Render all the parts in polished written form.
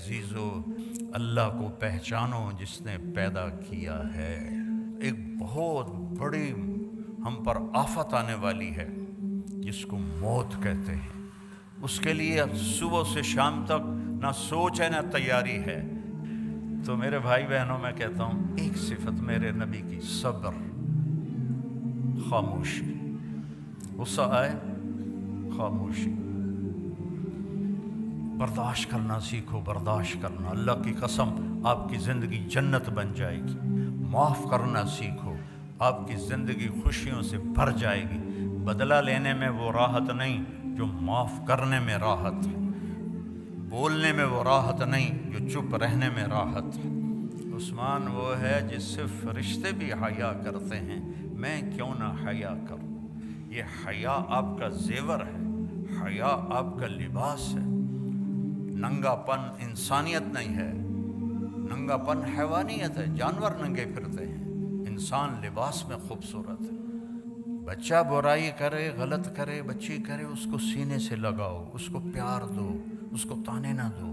अजीज़ो, अल्लाह को पहचानो जिसने पैदा किया है। एक बहुत बड़ी हम पर आफत आने वाली है जिसको मौत कहते हैं। उसके लिए सुबह से शाम तक ना सोच है ना तैयारी है। तो मेरे भाई बहनों, मैं कहता हूँ एक सिफत मेरे नबी की, सब्र, खामोशी। गुस्सा आए, खामोशी, बर्दाश्त करना सीखो, बर्दाश्त करना। अल्लाह की कसम, आपकी ज़िंदगी जन्नत बन जाएगी। माफ़ करना सीखो, आपकी ज़िंदगी खुशियों से भर जाएगी। बदला लेने में वो राहत नहीं जो माफ़ करने में राहत है, बोलने में वो राहत नहीं जो चुप रहने में राहत है। उस्मान वो है जिससे फरिश्ते भी हया करते हैं, मैं क्यों ना हया करूँ। ये हया आपका जेवर है, हया आपका लिबास है। नंगापन इंसानियत नहीं है, नंगापन हैवानियत है। जानवर नंगे फिरते हैं, इंसान लिबास में खूबसूरत है। बच्चा बुराई करे, गलत करे, बच्ची करे, उसको सीने से लगाओ, उसको प्यार दो, उसको ताने ना दो।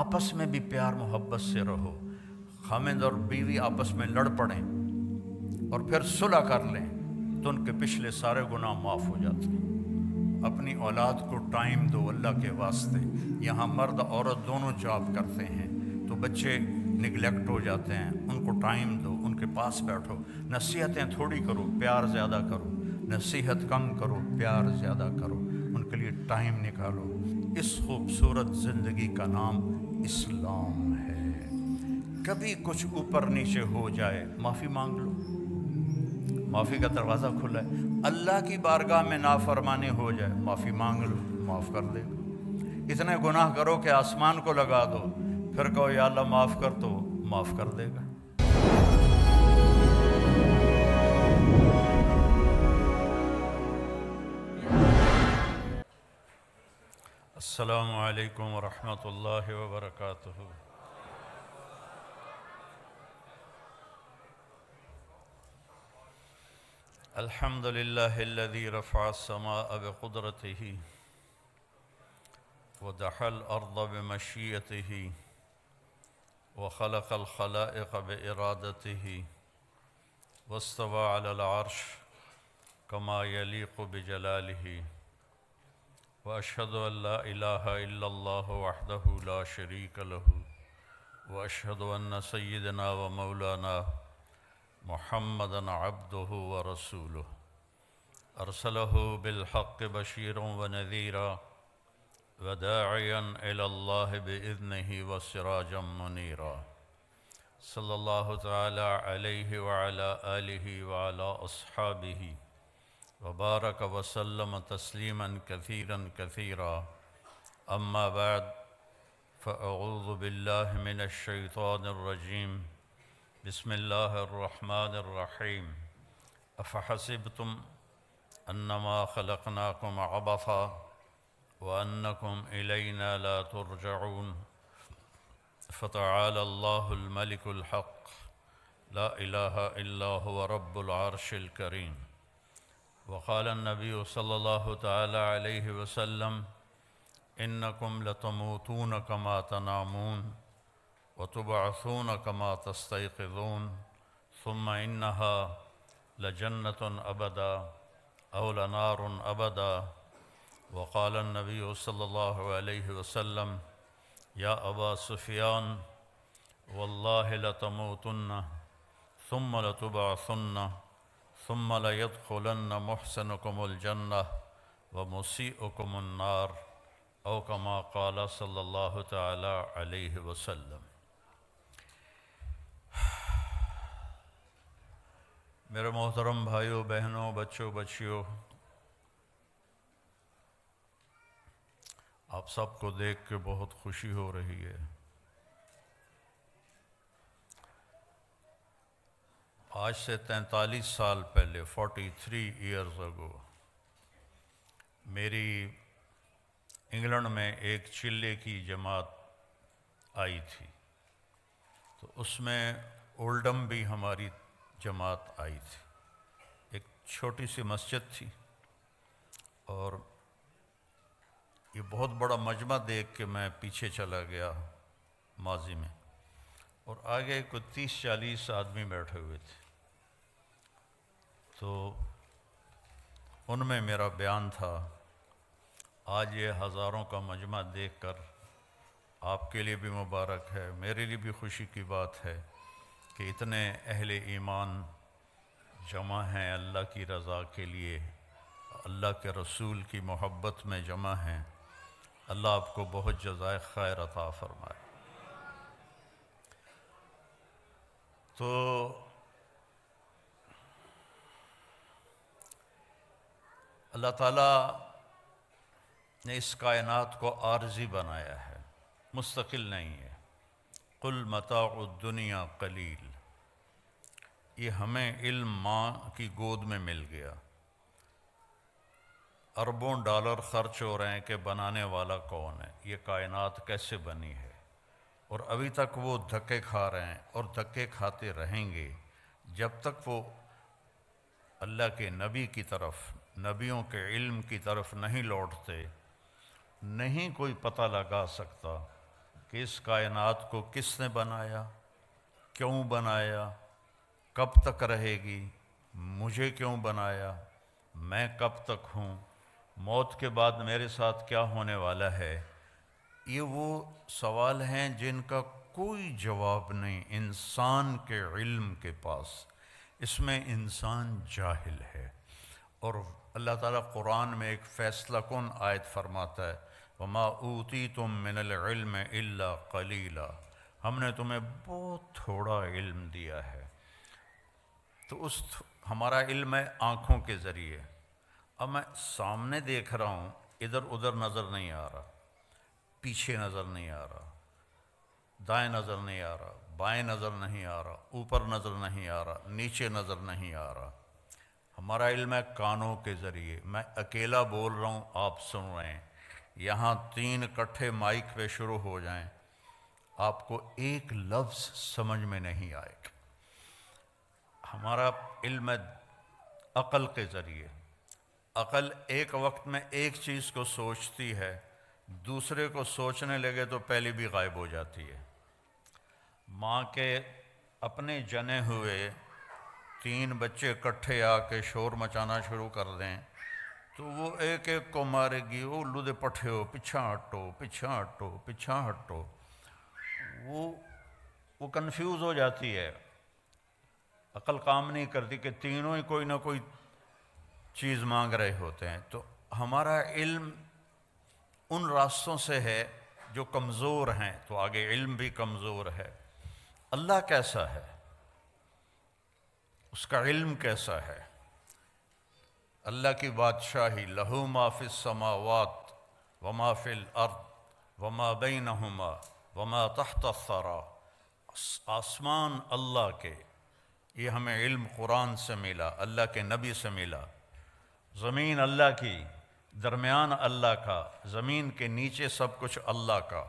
आपस में भी प्यार मोहब्बत से रहो। खामिद और बीवी आपस में लड़ पड़ें और फिर सुलह कर लें तो उनके पिछले सारे गुनाह माफ़ हो जाते हैं। अपनी औलाद को टाइम दो, अल्लाह के वास्ते। यहाँ मर्द औरत दोनों जॉब करते हैं तो बच्चे निगलेक्ट हो जाते हैं। उनको टाइम दो, उनके पास बैठो। नसीहतें थोड़ी करो, प्यार ज़्यादा करो। नसीहत कम करो, प्यार ज़्यादा करो। उनके लिए टाइम निकालो। इस खूबसूरत ज़िंदगी का नाम इस्लाम है। कभी कुछ ऊपर नीचे हो जाए, माफ़ी मांग लो, माफ़ी का दरवाज़ा खुला है। अल्लाह की बारगाह में नाफरमानी हो जाए, माफ़ी मांग लो, माफ़ कर देगा। इतने गुनाह करो कि आसमान को लगा दो, फिर कहो या अल्लाह माफ़ कर, तो माफ़ कर देगा। अस्सलामु अलैकुम वरहमतुल्लाहि वबरकातुहू। अल्हम्दुलिल्लाह अल्लज़ी रफ़अ अस्समाअ बिक़ुद्रतिही व दहल अर्ज़ बिमशीयतिही व ख़लक़ल ख़लाइक़ बिइरादतिही वस्तवा अलल अर्श कमा यलीक़ु बिजलालिही व अशहदु अल्ला इलाहा इल्लल्लाह वहदहू ला शरीक लहू व अशहदु अन्ना सय्यिदना व मौलाना मुहम्मदन अब्दुहु व रसूलुहु अरसलहु बिलहक़ बशीरन व नज़ीरा व दाइयन इलल्लाहि बिइज़्निही व सिराजन मुनीरा सल्लल्लाहु तआला अलैहि व अला आलिहि व अला अस्हाबिही व बारक व सल्लम तस्लीमन कसीरन कसीरा। अम्मा बाद, फ़अऊज़ु बिल्लाहि मिनश शैतानिर रजीम। बिस्मिल्लाहिर्रहमानिर्रहीम। अफ़हसिबतुम अन्नमा खलक़नाकुम अबसा व अन्नकुम इलैना ला तुरजऊन। फ़तआला अल्लाहुल मलिकुल हक़ ला इलाहा इल्ला हुव रब्बुल अर्शिल करीम। व क़ाल अन्नबिय्यु सल्लल्लाहु तआला अलैहि वसल्लम इन्नकुम लतमूतूना कमा तनामून वतुबअसून कमा तस्तयक़िज़ून सुम्मा इन्नहा लजन्नतुन अबदा औ लनारुन अबदा। व क़ाल अन्नबिय्यु सल्लल्लाहु अलैहि वसल्लम या अबा सुफ़ियान वल्लाहि लतमूतुन्ना सुम्मा लतुबअसून्ना सुम्मा लयदख़ुलन्ना मुहसिनुकुमुल जन्नह व मुसीउकुमुन नार औ कमा क़ाल सल्लल्लाहु तआला अलैहि वसल्लम। मेरे मोहतरम भाइयों, बहनों, बच्चों, बच्चियों, आप सबको देख के बहुत खुशी हो रही है। आज से 43 साल पहले, 43 years ago, मेरी इंग्लैंड में एक चिल्ले की जमात आई थी। तो उसमें ओल्डम भी हमारी जमात आई थी। एक छोटी सी मस्जिद थी और ये बहुत बड़ा मजमा देख के मैं पीछे चला गया। माजी में, और आगे को 30-40 आदमी बैठे हुए थे। तो उनमें मेरा बयान था, आज ये हज़ारों का मजमा देखकर आपके लिए भी मुबारक है, मेरे लिए भी खुशी की बात है कि इतने अहले ईमान जमा हैं अल्लाह की रज़ा के लिए, अल्लाह के रसूल की मोहब्बत में जमा हैं। अल्लाह आपको बहुत जज़ाए खैर अता फ़रमाए। तो अल्लाह ताला ने इस कायनात को आर्जी बनाया है, मुस्तकिल नहीं है। कुल मताउद दुनिया कलील, ये हमें इल्म माँ की गोद में मिल गया। अरबों डॉलर ख़र्च हो रहे हैं कि बनाने वाला कौन है, ये कायनात कैसे बनी है, और अभी तक वो धक्के खा रहे हैं और धक्के खाते रहेंगे जब तक वो अल्लाह के नबी की तरफ, नबियों के इल्म की तरफ नहीं लौटते। नहीं कोई पता लगा सकता कि इस कायनात को किसने बनाया, क्यों बनाया, कब तक रहेगी, मुझे क्यों बनाया, मैं कब तक हूँ, मौत के बाद मेरे साथ क्या होने वाला है। ये वो सवाल हैं जिनका कोई जवाब नहीं इंसान के इल्म के पास। इसमें इंसान जाहिल है। और अल्लाह ताला कुरान में एक फ़ैसला कुन आयत फरमाता है, वमा ऊतीतुम मिनल इल्म इल्ला कलीला, हमने तुम्हें बहुत थोड़ा इल्म दिया है। तो उस हमारा इल्म है आँखों के ज़रिए। अब मैं सामने देख रहा हूँ, इधर उधर नज़र नहीं आ रहा, पीछे नज़र नहीं आ रहा, दाएं नज़र नहीं आ रहा, बाएं नज़र नहीं आ रहा, ऊपर नज़र नहीं आ रहा, नीचे नज़र नहीं आ रहा। हमारा इल्म है कानों के ज़रिए। मैं अकेला बोल रहा हूँ, आप सुन रहे हैं। यहाँ 3 इकट्ठे माइक पे शुरू हो जाएं, आपको एक लफ्ज़ समझ में नहीं आएगा। हमारा इल्म अक़ल के ज़रिए। अक़ल एक वक्त में एक चीज़ को सोचती है, दूसरे को सोचने लगे तो पहले भी गायब हो जाती है। माँ के अपने जने हुए 3 बच्चे इकट्ठे आके शोर मचाना शुरू कर दें तो वो एक एक को मारेगी, वो लुदे पट्ठे हो, पीछा हटो, पीछा हटो, पीछा हटो। वो कंफ्यूज हो जाती है। अकल काम नहीं करती कि तीनों ही कोई ना कोई चीज़ मांग रहे होते हैं। तो हमारा इल्म उन रास्तों से है जो कमज़ोर हैं, तो आगे इल्म भी कमज़ोर है। अल्लाह कैसा है, उसका इल्म कैसा है, अल्लाह की बादशाही, लहू माफिस समावात व माफिल अर्द व मा बैनहुमा व मा तहत सरा, आसमान अल्लाह के, ये हमें इल्म कुरान से मिला, अल्लाह के नबी से मिला। ज़मीन अल्लाह की, दरमियान अल्लाह का, ज़मीन के नीचे सब कुछ अल्लाह का।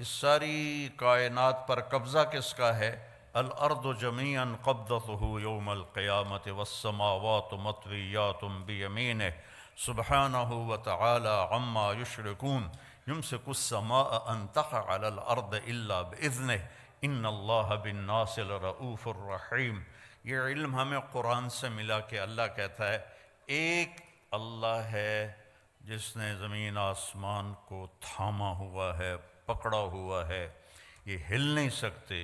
इस सारी कायनात पर कब्ज़ा किसका है? अल अर्दु जमीअन क़ब्दतुहु यौमल क़ियामति वस्समावातु मतवियातुम बियमीनिह सुब्हानहु व तआला अम्मा युश्रिकून युमसिकुस समाअ अन तक़अ अलल अर्द इल्ला बिइज़्निह इन्नल्लाह बिन्नासिल रऊफ़ुर रहीम। ये इल्म हमें कुरान से मिला कि अल्लाह कहता है एक अल्लाह है जिसने ज़मीन आसमान को थामा हुआ है, पकड़ा हुआ है। ये हिल नहीं सकते,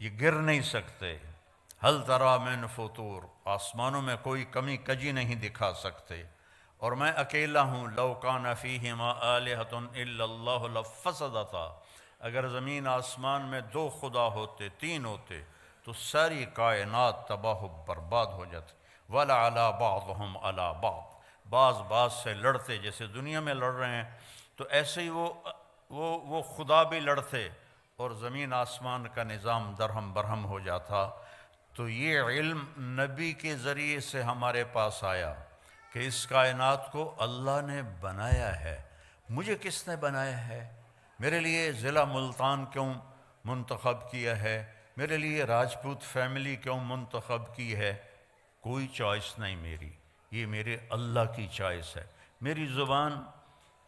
ये गिर नहीं सकते। हल तरा मिन फुतूर, आसमानों में कोई कमी कजी नहीं दिखा सकते। और मैं अकेला हूँ, लौ कान फ़ीहिमा आलिहतुन इल्लल्लाहु लफ़सदता, अगर ज़मीन आसमान में 2 खुदा होते, 3 होते तो सारी कायनात तबाह व बर्बाद हो जाती। वला अला बाज़ुहुम अला बाज़, बाज़ से लड़ते, जैसे दुनिया में लड़ रहे हैं तो ऐसे ही वो खुदा भी लड़ते और ज़मीन आसमान का निज़ाम दरहम बरहम हो जाता। तो ये इल्म नबी के ज़रिए से हमारे पास आया कि इस कायनात को अल्लाह ने बनाया है। मुझे किसने बनाया है? मेरे लिए ज़िला मुल्तान क्यों मुंतखब किया है? मेरे लिए राजपूत फैमिली क्यों मुंतखब की है? कोई चॉइस नहीं मेरी, ये मेरे अल्लाह की चॉइस है। मेरी ज़ुबान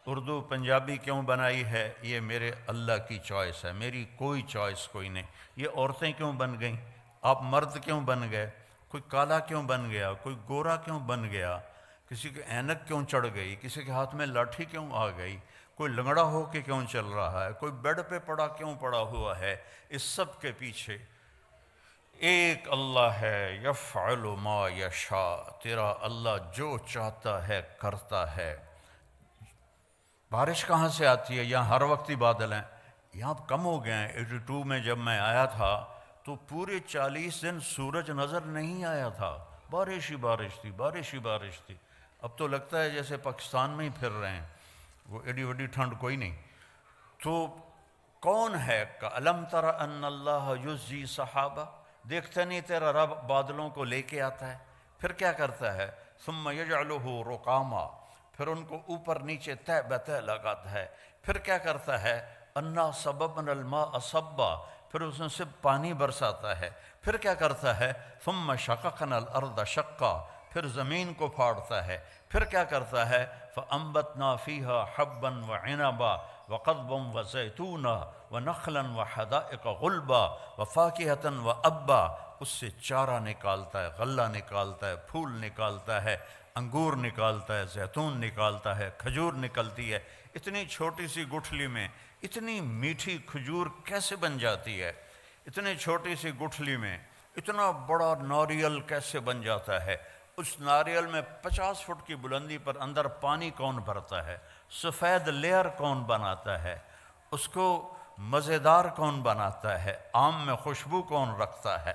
उर्दू पंजाबी क्यों बनाई है, ये मेरे अल्लाह की चॉइस है, मेरी कोई चॉइस कोई नहीं। ये औरतें क्यों बन गईं, आप मर्द क्यों बन गए, कोई काला क्यों बन गया, कोई गोरा क्यों बन गया, किसी के ऐनक क्यों चढ़ गई, किसी के हाथ में लाठी क्यों आ गई, कोई लंगड़ा हो के क्यों चल रहा है, कोई बेड पे पड़ा क्यों पड़ा हुआ है। इस सब के पीछे एक अल्लाह है, यफ़अलु मा यशा, तेरा अल्लाह जो चाहता है करता है। बारिश कहाँ से आती है, यहाँ हर वक्त ही बादल हैं, यहाँ अब कम हो गए हैं। 82 में जब मैं आया था तो पूरे 40 दिन सूरज नज़र नहीं आया था, बारिश ही बारिश थी, बारिश ही बारिश थी। अब तो लगता है जैसे पाकिस्तान में ही फिर रहे हैं, वो एडी वडी ठंड कोई नहीं। तो कौन है का अलम तरा अन्नल्लाह युज़्ज़ी सहाबा, देखते नहीं तेरा रब बादलों को लेके आता है, फिर क्या करता है, सुम्मा यजअलुहु रुकामा, फिर उनको ऊपर नीचे तह बतह लगाता है। फिर क्या करता है, अन्ना सबबनल माअ सब्बा, फिर उसमें से पानी बरसाता है। फिर क्या करता है, सुम्मा शक़क़नल अर्द शक़्क़ा, फिर ज़मीन को फाड़ता है। फिर क्या करता है, फ़अंबतना फ़ीहा हब्बन व इनबा व क़द्बन व ज़ैतूना व नख़लन व हदाइक़ गुल्बा व फ़ाकिहतन व अब्बा, उससे चारा निकालता है, गल्ला निकालता है, फूल निकालता है, अंगूर निकालता है, जैतून निकालता है, खजूर निकलती है। इतनी छोटी सी गुठली में इतनी मीठी खजूर कैसे बन जाती है, इतनी छोटी सी गुठली में इतना बड़ा नारियल कैसे बन जाता है। उस नारियल में 50 फुट की बुलंदी पर अंदर पानी कौन भरता है, सफ़ेद लेयर कौन बनाता है, उसको मज़ेदार कौन बनाता है, आम में खुशबू कौन रखता है,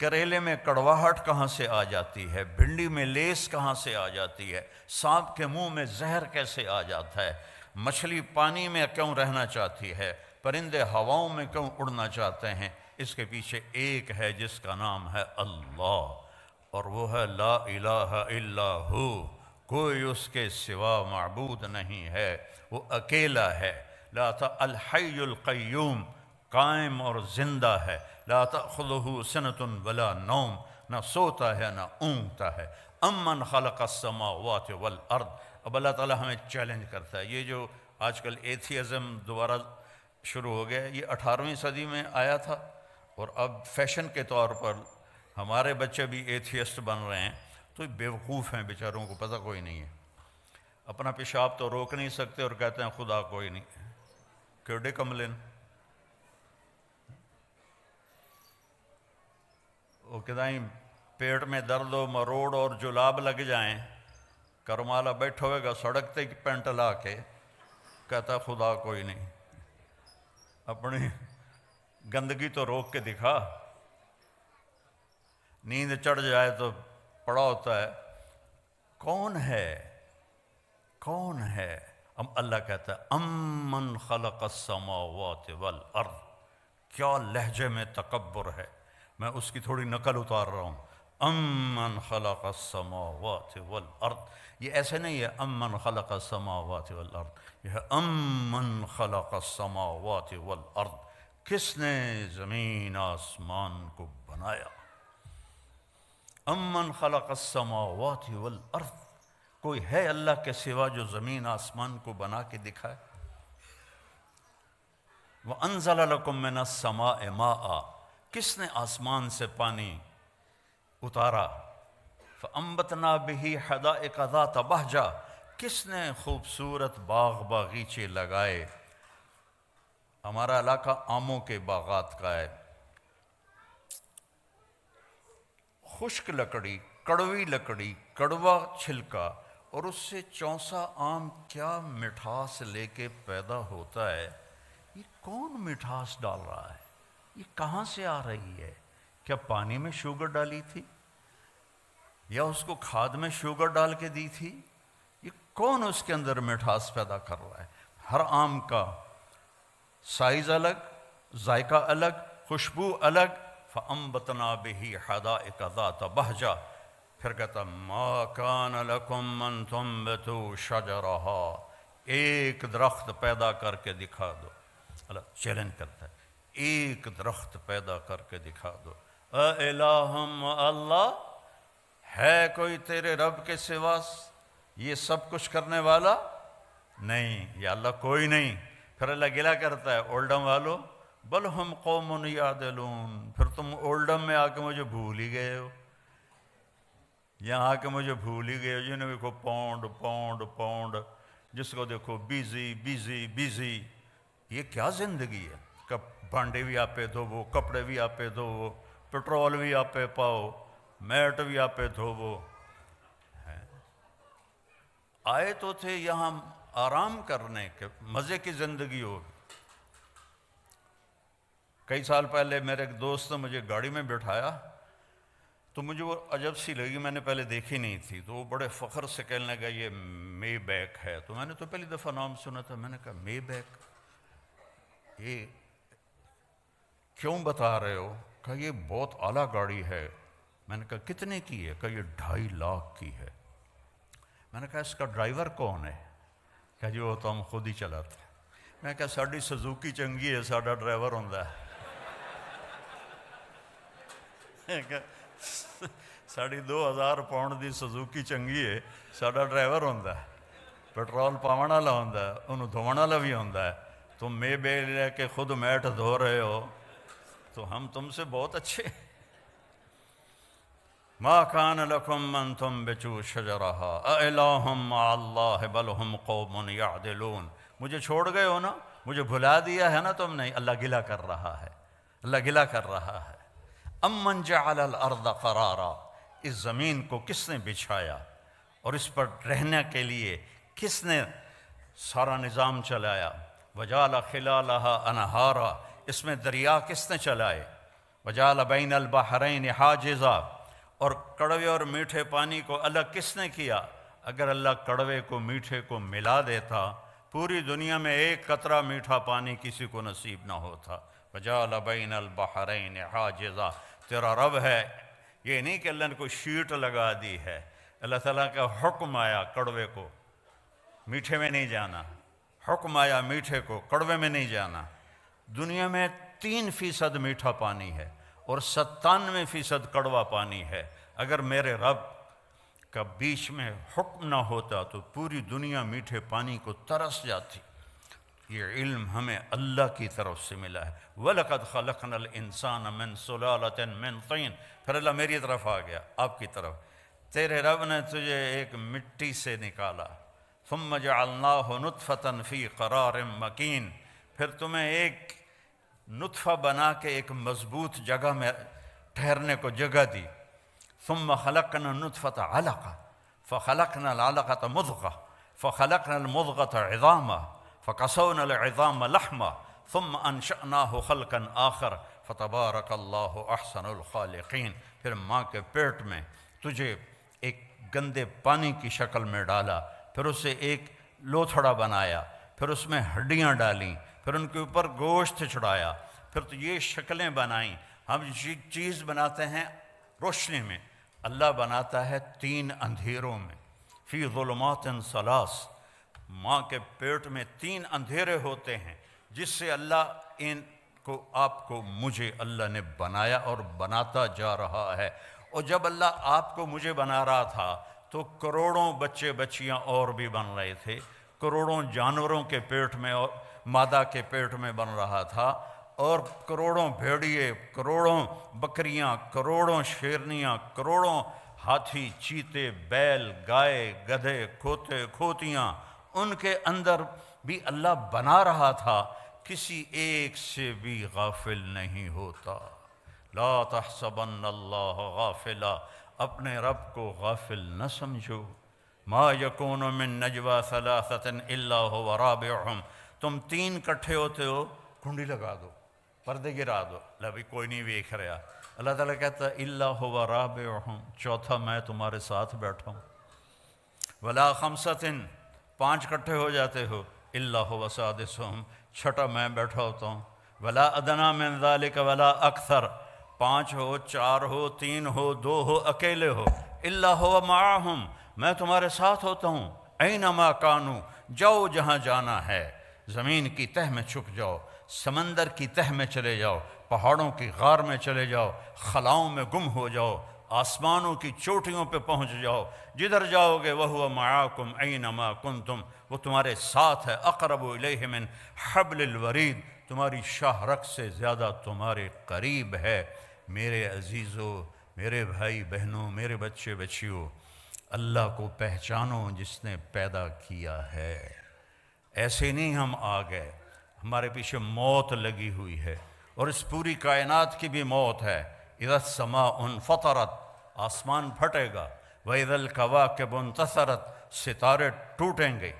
करेले में कड़वाहट कहाँ से आ जाती है, भिंडी में लेस कहाँ से आ जाती है, सांप के मुंह में जहर कैसे आ जाता है, मछली पानी में क्यों रहना चाहती है, परिंदे हवाओं में क्यों उड़ना चाहते हैं। इसके पीछे एक है जिसका नाम है अल्लाह, और वो है ला इलाहा इल्ला हु, कोई उसके सिवा माबूद नहीं है, वो अकेला है। ला तअल हय्युल क़य्यूम, कायम और ज़िंदा है। ला तअख़ुज़ुहु सनतुन वला नौम, ना सोता है ना ऊँघता है। अम्मन ख़लक़स समावाति वल अर्द, अब अल्लाह ताला हमें चैलेंज करता है। ये जो आजकल एथियज़म दोबारा शुरू हो गया, ये 18वीं सदी में आया था और अब फैशन के तौर पर हमारे बच्चे भी एथियस्ट बन रहे हैं। तो बेवकूफ़ हैं बेचारों को पता कोई नहीं है, अपना पेशाब तो रोक नहीं सकते और कहते हैं खुदा कोई नहीं है, केड़े कमलिन। वो कदाई पेट में दर्द हो, मरोड़ और जुलाब लग जाएं, करमाला बैठा होगा सड़कते की पेंट ला के, कहता खुदा कोई नहीं। अपनी गंदगी तो रोक के दिखा। नींद चढ़ जाए तो पड़ा होता है, कौन है, कौन है। हम अल्लाह कहता है अमन खलक़स समावाति वल अर्द, क्या लहजे में तकब्बुर है। मैं उसकी थोड़ी नकल उतार रहा हूँ, अमन खलक़स समावाति वल अर्द, ये ऐसे नहीं है अमन खलक़स समावाति वल अर्द, यह है अमन खलक़स समावाति वल अर्द, किसने ज़मीन आसमान को बनाया। अम्मन खलक़स समावाति वल अर्द, कोई है अल्लाह के सिवा जो ज़मीन आसमान को बना के दिखाए। व अंज़ल लकुम मिनस समाए माआ, किसने आसमान से पानी उतारा। फअंबतना बिही हदाइक़ ज़ात बहजा, किसने खूबसूरत बाग बागीचे लगाए। हमारा इलाका आमों के बागात का है, खुश्क लकड़ी, कड़वी लकड़ी, कड़वा छिलका, और उससे चौंसा आम क्या मिठास लेके पैदा होता है। ये कौन मिठास डाल रहा है, ये कहाँ से आ रही है, क्या पानी में शुगर डाली थी या उसको खाद में शुगर डाल के दी थी, ये कौन उसके अंदर मिठास पैदा कर रहा है। हर आम का साइज़ अलग, जायका अलग, खुशबू अलग। फअंबतना बिही हदाइक़ ज़ात बहजा, फिर कहता मा कान लकुम अन तुंबितू शजरहा, एक दरख्त पैदा करके दिखा दो। अल्लाह चैलेंज करता है, एक दरख्त पैदा करके दिखा दो। अ इलाहुम अल्लाह, है कोई तेरे रब के सिवा ये सब कुछ करने वाला, नहीं, या अल्लाह कोई नहीं। फिर अल्लाह गिला करता है, ओल्डम वालो बल हम कौमन यादलून, फिर तुम ओल्डम में आके मुझे भूल ही गए हो, यहाँ आके मुझे भूल ही गए हो। जिन्हें देखो पौंड पौंड पौंड, जिसको देखो बिजी बिजी बिजी। ये क्या ज़िंदगी है? कब भांडे भी आपे धोवो, कपड़े भी आपे धोवो, पेट्रोल भी आपे पाओ, मैट भी आपे धोवो। आए तो थे यहाँ आराम करने के, मज़े की ज़िंदगी हो। कई साल पहले मेरे एक दोस्त ने मुझे गाड़ी में बिठाया, तो मुझे वो अजब सी लगी, मैंने पहले देखी नहीं थी। तो वो बड़े फ़ख्र से कहने लगा ये मे बैक है। तो मैंने तो पहली दफ़ा नाम सुना था, मैंने कहा मे बैक, ये क्यों बता रहे हो? कहा ये बहुत आला गाड़ी है। मैंने कहा कितने की है? कहा ये 2.5 लाख की है। मैंने कहा इसका ड्राइवर कौन है? कहा जी वो तो हम खुद ही चलाते हैं। मैं कहा साड़ी सुजुकी चंगी है, साड़ा ड्राइवर होंदा है। साड़ी 2000 पाउंड की सुजुकी चंगी है, साड़ा ड्राइवर होंदा है, पेट्रोल पावन वाला होंदा है, उन्होंने धोवन वाला भी होंदा है। तुम मे बे लेके खुद मैट धो रहे हो, तो हम तुमसे बहुत अच्छे। मा कान लकुम मन तुम बेचू शजरहा अइलाहुम अल्लाह बल हुम कौमुन यादिलून। मुझे छोड़ गए हो ना, मुझे भुला दिया है ना तुमने। अल्लाह गिला कर रहा है, अल्लाह गिला कर रहा है। अमन जअल अल अर्द करारा, इस ज़मीन को किसने बिछाया और इस पर रहने के लिए किसने सारा निज़ाम चलाया। वजाल खिलालहा अनहारा, इसमें दरिया किसने चलाए। वजाल बैन अल बहरैन हाजिज़ा, और कड़वे और मीठे पानी को अलग किसने किया। अगर अल्लाह कड़वे को मीठे को मिला देता, पूरी दुनिया में एक कतरा मीठा पानी किसी को नसीब ना होता। वजाल बैन अल बहरैन हाजिज़ा, तेरा रब है, ये नहीं कि अल्लाह ने कोई शीट लगा दी है। अल्लाह ताला का हुक्म आया कड़वे को मीठे में नहीं जाना, हुक्म आया मीठे को कड़वे में नहीं जाना। दुनिया में 3% मीठा पानी है और 97% कड़वा पानी है। अगर मेरे रब का बीच में हुक्म ना होता तो पूरी दुनिया मीठे पानी को तरस जाती। ये इल्म हमें अल्लाह की तरफ से मिला है। वलक़द खलक़नल इंसान मिन सुलालतिन मिन तीन। फिर अल्लाह मेरी तरफ आ गया, आपकी तरफ। तेरे रब ने तुझे एक मिट्टी से निकाला। सुम्म जअलनाहु नुत्फ़तन फ़ी क़रारिम मकीन, फिर तुम्हें एक नुत्फ़ा बना के एक मज़बूत जगह में ठहरने को जगह दी। सुम्म खलक़ना नुत्फ़त अलक़ा फ़खलक़ना अलक़त मुद्ग़ा फ़खलक़ना अलमुद्ग़त इज़ामा फ़कसवना अलइज़ामा लहमा सुम्म अंशअनाहु ख़ल्क़न आख़र फ़तबारकल्लाहु अहसनुल ख़ालिक़ीन। फिर माँ के पेट में तुझे एक गंदे पानी की शक्ल में डाला, फिर उसे एक लोथड़ा बनाया, फिर उसमें हड्डियाँ डालीं, फिर उनके ऊपर गोश्त चढ़ाया, फिर तो ये शक्लें बनाई। हम चीज़ बनाते हैं रोशनी में, अल्लाह बनाता है 3 अंधेरों में। फ़ी ज़ुलुमातिन सलास, माँ के पेट में 3 अंधेरे होते हैं जिससे अल्लाह इनको आपको मुझे अल्लाह ने बनाया और बनाता जा रहा है। और जब अल्लाह आपको मुझे बना रहा था तो करोड़ों बच्चे बच्चियाँ और भी बन रहे थे, करोड़ों जानवरों के पेट में और मादा के पेट में बन रहा था, और करोड़ों भेड़िए, करोड़ों बकरियां, करोड़ों शेरनियां, करोड़ों हाथी, चीते, बैल, गाय, गधे, खोते, खोतियां, उनके अंदर भी अल्लाह बना रहा था। किसी एक से भी गाफिल नहीं होता। ला तहसबन्न अल्लाह गाफिला, अपने रब को गाफिल न समझो। मा यकूनु मिन नजवा सलासतन इल्ला हुवा राबिउहुम, तुम 3 इकट्ठे होते हो, कुंडी लगा दो, पर्दे गिरा दो, अभी कोई नहीं देख रहा। अल्लाह ताला कहता इल्ला हुवा राबिउहुम, चौथा मैं तुम्हारे साथ बैठा हूँ। वला खमसतिन, 5 इकट्ठे हो जाते हो, इल्ला हुवा सादिसुहुम, छठा मैं बैठा होता हूँ। वला अदना मिन ज़ालिक वला अक्सर, 5 हो, 4 हो, 3 हो, 2 हो, अकेले हो, इल्ला हुवा माअहुम, मैं तुम्हारे साथ होता हूँ। ऐनमा कानू, जाओ जहाँ जाना है, ज़मीन की तह में छुप जाओ, समंदर की तह में चले जाओ, पहाड़ों की गार में चले जाओ, खलाओं में गुम हो जाओ, आसमानों की चोटियों पे पहुंच जाओ, जिधर जाओगे वह हुआ मआकुम ऐनमा कुंतुम, वो तुम्हारे साथ है। अक़रबु इलैहि मिन हब्लिल वरीद, तुम्हारी शाहरक से ज़्यादा तुम्हारे करीब है। मेरे अजीज़ों, मेरे भाई बहनों, मेरे बच्चे बच्चियों, अल्लाह को पहचानो जिसने पैदा किया है। ऐसे नहीं हम आ गए, हमारे पीछे मौत लगी हुई है और इस पूरी कायनात की भी मौत है। इज़ा समाउन फतरत, आसमान फटेगा। वैदल कवाकिब इंतसरत, सितारे टूटेंगे।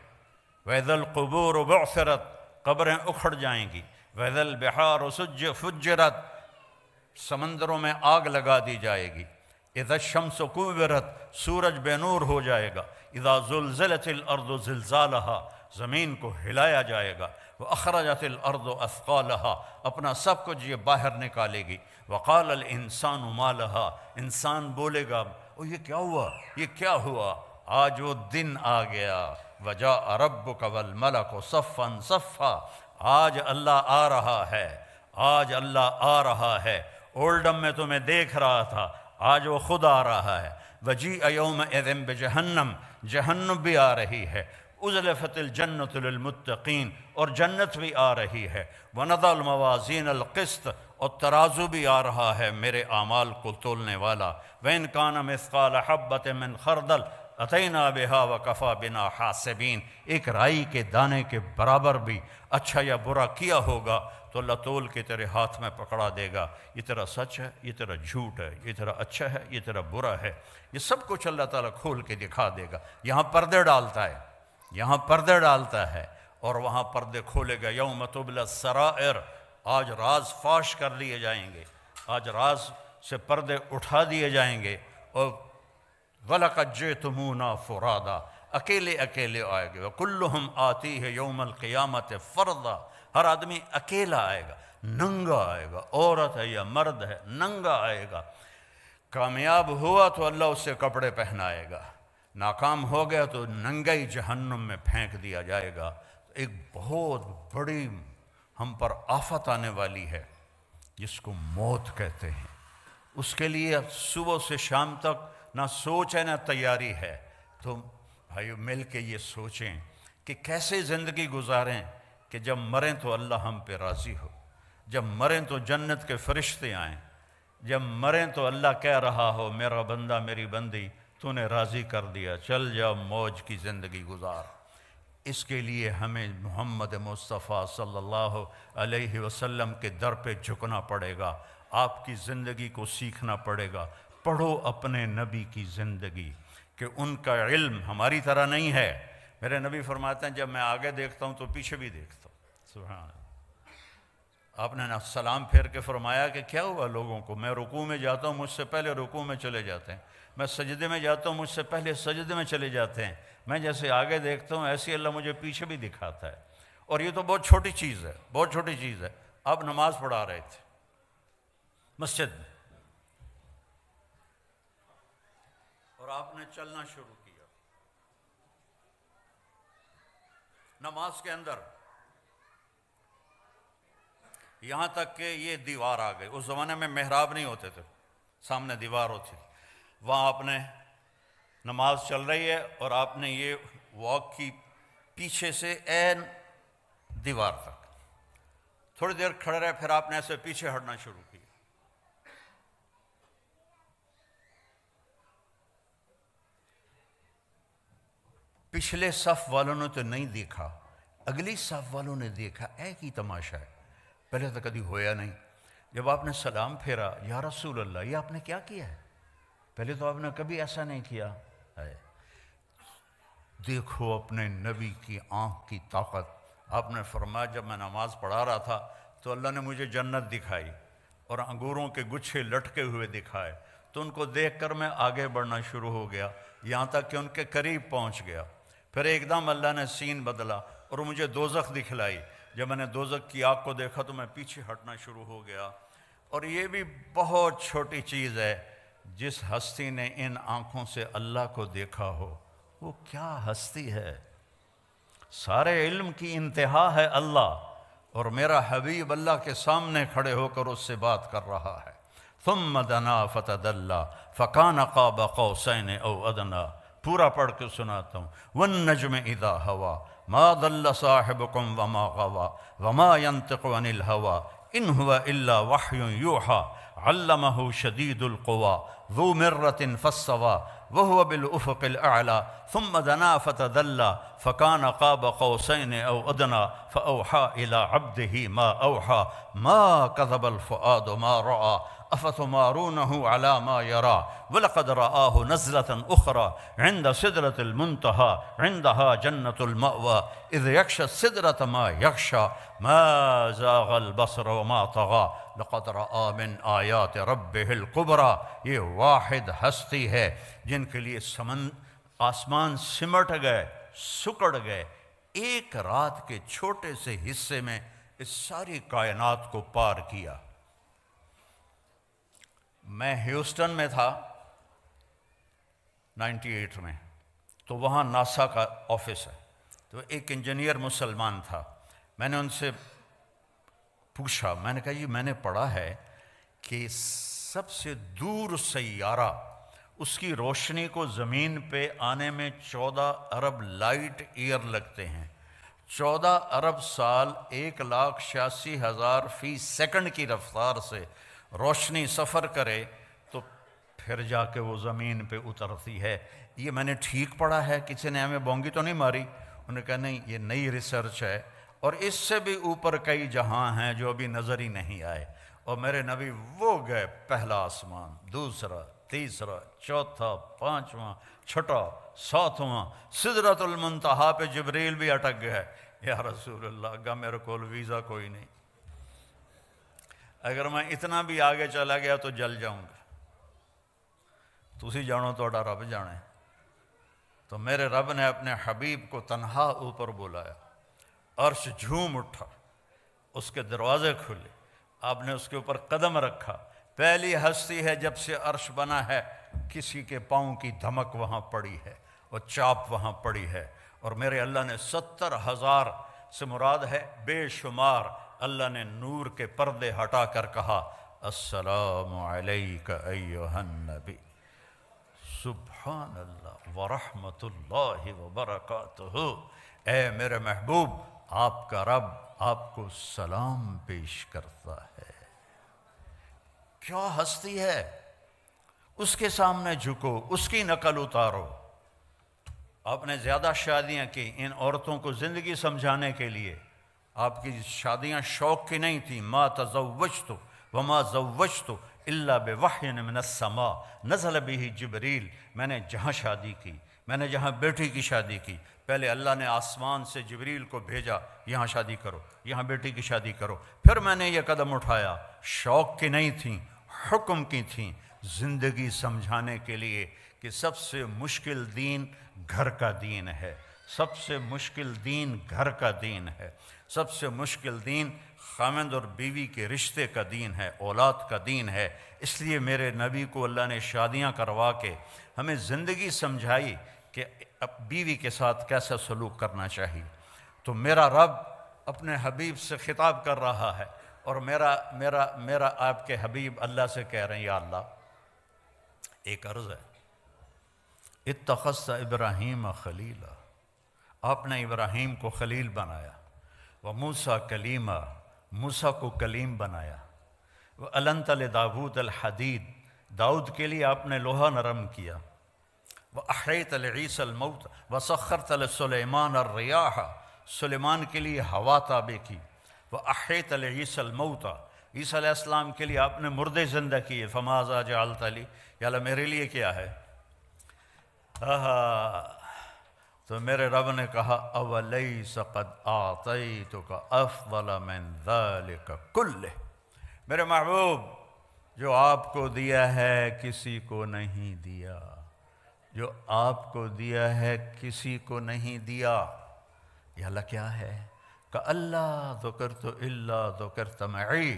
वैदल कुबूर बुअसरत, कब्रें उखड़ जाएंगी। वैदल बिहार फुज्जरत, समंदरों में आग लगा दी जाएगी। इज़ा शम्स कुव्वरत, सूरज बेनूर हो जाएगा। इज़ा ज़ुल्ज़िलतिल अर्दु ज़िल्ज़ालहा, ज़मीन को हिलाया जाएगा। व अखरजतिल अर्दु अस्क़ालहा, अपना सब कुछ ये बाहर निकालेगी। वक़ालल इंसानु मा लहा, इंसान बोलेगा ओ ये क्या हुआ, ये क्या हुआ। आज वो दिन आ गया। वजाअ रब्बुका वल मलकु सफ़्फ़न सफ़्फ़ा, आज अल्लाह आ रहा है, आज अल्लाह आ रहा है। ओल्डम में तुम्हें देख रहा था, आज वो खुद आ रहा है। वजी यौम इज़िन बिजहन्नम, जहन्नम भी आ रही है। उज़लफ़तिल जन्नतु लिलमुत्तक़ीन, और जन्नत भी आ रही है। वनज़अल मवाज़ीनल क़िस्त, और तराजू भी आ रहा है मेरे आमाल को तोलने वाला। वइन कान मिस्क़ाल हब्बतिन मिन खरदल अतैना बिहा व कफ़ा बिना हासिबीन, एक राई के दाने के बराबर भी अच्छा या बुरा किया होगा तो अल्लाह तोल के तेरे हाथ में पकड़ा देगा। ये तेरा सच है, ये तेरा झूठ है, ये तेरा अच्छा है, ये तेरा बुरा है, ये सब कुछ अल्लाह ताला खोल के दिखा देगा। यहाँ पर्दे डालता है, यहाँ पर्दे डालता है, और वहाँ पर्दे खोलेगा। यौम तुब्ला सराइर, आज राज फाश कर लिए जाएंगे, आज राज से पर्दे उठा दिए जाएंगे। और वलक़द जितमूना फुरादा, अकेले अकेले आएंगे। व कुल्लुहुम आती है यौमल क़ियामत फ़रदा, हर आदमी अकेला आएगा, नंगा आएगा, औरत है या मर्द है, नंगा आएगा। कामयाब हुआ तो अल्लाह उससे कपड़े पहनाएगा, नाकाम हो गया तो नंगा ही जहन्नुम में फेंक दिया जाएगा। एक बहुत बड़ी हम पर आफत आने वाली है जिसको मौत कहते हैं। उसके लिए सुबह से शाम तक ना सोच है ना तैयारी है। तो भाइयों मिल के ये सोचें कि कैसे ज़िंदगी गुजारें कि जब मरें तो अल्लाह हम पे राज़ी हो, जब मरें तो जन्नत के फरिश्ते आएँ, जब मरें तो अल्लाह कह रहा हो मेरा बंदा मेरी बंदी तूने राज़ी कर दिया, चल जा मौज की ज़िंदगी गुजार। इसके लिए हमें मोहम्मद मुस्तफ़ा सल्लल्लाहु अलैहि वसल्लम के दर पे झुकना पड़ेगा, आपकी ज़िंदगी को सीखना पड़ेगा। पढ़ो अपने नबी की ज़िंदगी, कि उनका इल्म हमारी तरह नहीं है। मेरे नबी फरमाते हैं जब मैं आगे देखता हूँ तो पीछे भी देखता हूँ। सुभान अल्लाह। आपने ना सलाम फेर के फरमाया कि क्या हुआ लोगों को, मैं रुकू में जाता हूँ मुझसे पहले रुकू में चले जाते हैं, मैं सजदे में जाता हूँ मुझसे पहले सजदे में चले जाते हैं, मैं जैसे आगे देखता हूँ ऐसे अल्लाह मुझे पीछे भी दिखाता है। और ये तो बहुत छोटी चीज़ है, बहुत छोटी चीज़ है। आप नमाज़ पढ़ा रहे थे मस्जिद में और आपने चलना शुरू किया नमाज के अंदर, यहां तक कि ये दीवार आ गई। उस जमाने में मेहराब नहीं होते थे, सामने दीवार होती, वहां आपने नमाज चल रही है और आपने ये वॉक की पीछे से एन दीवार तक, थोड़ी देर खड़े रहे, फिर आपने ऐसे पीछे हटना शुरू किया। पिछले सफ़ वालों ने तो नहीं देखा, अगली सफ़ वालों ने देखा। एक ही तमाशा है, पहले तो कभी होया नहीं। जब आपने सलाम फेरा, या रसूल अल्लाह ये आपने क्या किया है, पहले तो आपने कभी ऐसा नहीं किया है। देखो अपने नबी की आँख की ताकत। आपने फरमाया जब मैं नमाज़ पढ़ा रहा था तो अल्लाह ने मुझे जन्नत दिखाई और अंगूरों के गुच्छे लटके हुए दिखाए, तो उनको देखकर मैं आगे बढ़ना शुरू हो गया, यहाँ तक कि उनके करीब पहुँच गया। फिर एकदम अल्लाह ने सीन बदला और मुझे दोज़ख दिखलाई। जब मैंने दोज़ख की आग को देखा तो मैं पीछे हटना शुरू हो गया। और ये भी बहुत छोटी चीज़ है, जिस हस्ती ने इन आँखों से अल्लाह को देखा हो वो क्या हस्ती है। सारे इल्म की इंतहा है अल्लाह, और मेरा हबीब अल्लाह के सामने खड़े होकर उससे बात कर रहा है। थुम्म दना फतदल्ला फ़कान क़ाब क़ौसैन औ अदना। पूरा पढ़ के सुनाता हूँ। वन नज्म इदा हवा मा दल्ला साहिबुकुम वमा गवा वमा यंतिक़ु अनिल हवा इन हुवा इल्ला वह्युन यूहा अल्लमहु शदीदुल क़ुवा ज़ू मिर्रतिन फ़स्सवा वहुव बिलउफ़क़िल अअला थुम्म दना फ़तदल्ला फ़कान क़ाब क़ौसैन औ अदना फ़अवहा इला अब्दिही मा अवहा मा कज़बल फ़ुआदु मा रआ अफ़तुमारूनहु अला मा यरा वलक़द रआहु नज़लतन उख़रा इंद सिदरतिल मुंतहा इंदहा जन्नतुल मअवा इज़ यग़शा सिदरत मा यग़शा मा ज़ाग़ल बसर व मा तग़ा लक़द रआ मिन आयात रब्बिहिल कुबरा। ये वाहिद हस्ती है जिनके लिए आसमान सिमट गए, सुकड़ गए। एक रात के छोटे से हिस्से में इस सारी कायनात को पार किया। मैं ह्यूस्टन में था 98 में, तो वहाँ नासा का ऑफिस है। तो एक इंजीनियर मुसलमान था, मैंने उनसे पूछा, मैंने कहा ये मैंने पढ़ा है कि सबसे दूर सैयारा उसकी रोशनी को ज़मीन पे आने में 14 अरब लाइट ईयर लगते हैं। 14 अरब साल 1,86,000 फी सेकंड की रफ्तार से रोशनी सफ़र करे तो फिर जाके वो ज़मीन पे उतरती है। ये मैंने ठीक पढ़ा है, किसी ने हमें बोंगी तो नहीं मारी? उन्होंने कहा नहीं, ये नई रिसर्च है और इससे भी ऊपर कई जहां हैं जो अभी नज़र ही नहीं आए। और मेरे नबी वो गए, पहला आसमान, दूसरा, तीसरा, चौथा, पाँचवा, छठा, सातवां, सिदरतुल मुंतहा पे जिब्रील भी अटक गया। या रसूल अल्लाह का मेरे को वीज़ा कोई नहीं, अगर मैं इतना भी आगे चला गया तो जल जाऊंगा। तुसी जानो तो रब जाने। तो मेरे रब ने अपने हबीब को तन्हा ऊपर बुलाया, अर्श झूम उठा, उसके दरवाजे खुले, आपने उसके ऊपर कदम रखा। पहली हस्ती है जब से अर्श बना है किसी के पाँव की धमक वहाँ पड़ी है और चाप वहाँ पड़ी है। और मेरे अल्लाह ने 70,000 से मुराद है बेशुमार। अल्लाह ने नूर के पर्दे हटा कर कहा अस्सलामु अलैका अय्युहन नबी। सुभान अल्लाह व रहमतुल्लाहि व बरकातुहू। ए मेरे महबूब, आपका रब आपको सलाम पेश करता है। क्या हस्ती है, उसके सामने झुको, उसकी नकल उतारो। आपने ज़्यादा शादियाँ की इन औरतों को ज़िंदगी समझाने के लिए। आपकी शादियाँ शौक़ की नहीं थी। मा तज़व्वजतु वमा ज़व्वजतु इल्ला बिवहयिन मिनस्समा नज़ल बिही जिब्रील। मैंने जहाँ शादी की, मैंने जहाँ बेटी की शादी की, पहले अल्लाह ने आसमान से जिब्रील को भेजा, यहाँ शादी करो, यहाँ बेटी की शादी करो। फिर मैंने ये कदम उठाया, शौक़ की नहीं थी, हुक्म की थी, ज़िंदगी समझाने के लिए कि सबसे मुश्किल दीन घर का दीन है, सबसे मुश्किल दीन घर का दीन है, सबसे मुश्किल दीन खामद और बीवी के रिश्ते का दीन है, औलाद का दीन है। इसलिए मेरे नबी को अल्लाह ने शादियां करवा के हमें ज़िंदगी समझाई कि अब बीवी के साथ कैसा सलूक करना चाहिए। तो मेरा रब अपने हबीब से ख़िताब कर रहा है और मेरा मेरा मेरा आपके हबीब अल्लाह से कह रहे हैं, या अल्लाह एक अर्ज़ है, इत्तख़ज़्त इब्राहीम खलीला, आपने इब्राहीम को खलील बनाया, व मूसा कलीमा, मूसा को कलीम बनाया, व अलंत लिदाऊद अलहदीद, दाऊद के लिए आपने लोहा नरम किया, व अहैत लीसा अलमौत व सखरत लिसुलैमान अर्रियाह, सुलेमान के लिए हवा ताबे की, व अहैत लीसा अलमौत, ईसा अलैहिस्सलाम के लिए आपने मुर्दे जिंदा किए। फमाज़ा जअल्त ली, या अल्लाह मेरे लिए क्या है? तो मेरे रब ने कहा अवलैसा क़द आतैतुका अफ़ज़ल मिन ज़ालिका कुल्ले। मेरे महबूब, जो आपको दिया है किसी को नहीं दिया, जो आपको दिया है किसी को नहीं दिया। या अल्लाह क्या है? का अल्लाह ज़ुकरतु इल्ला ज़ुकरता मई,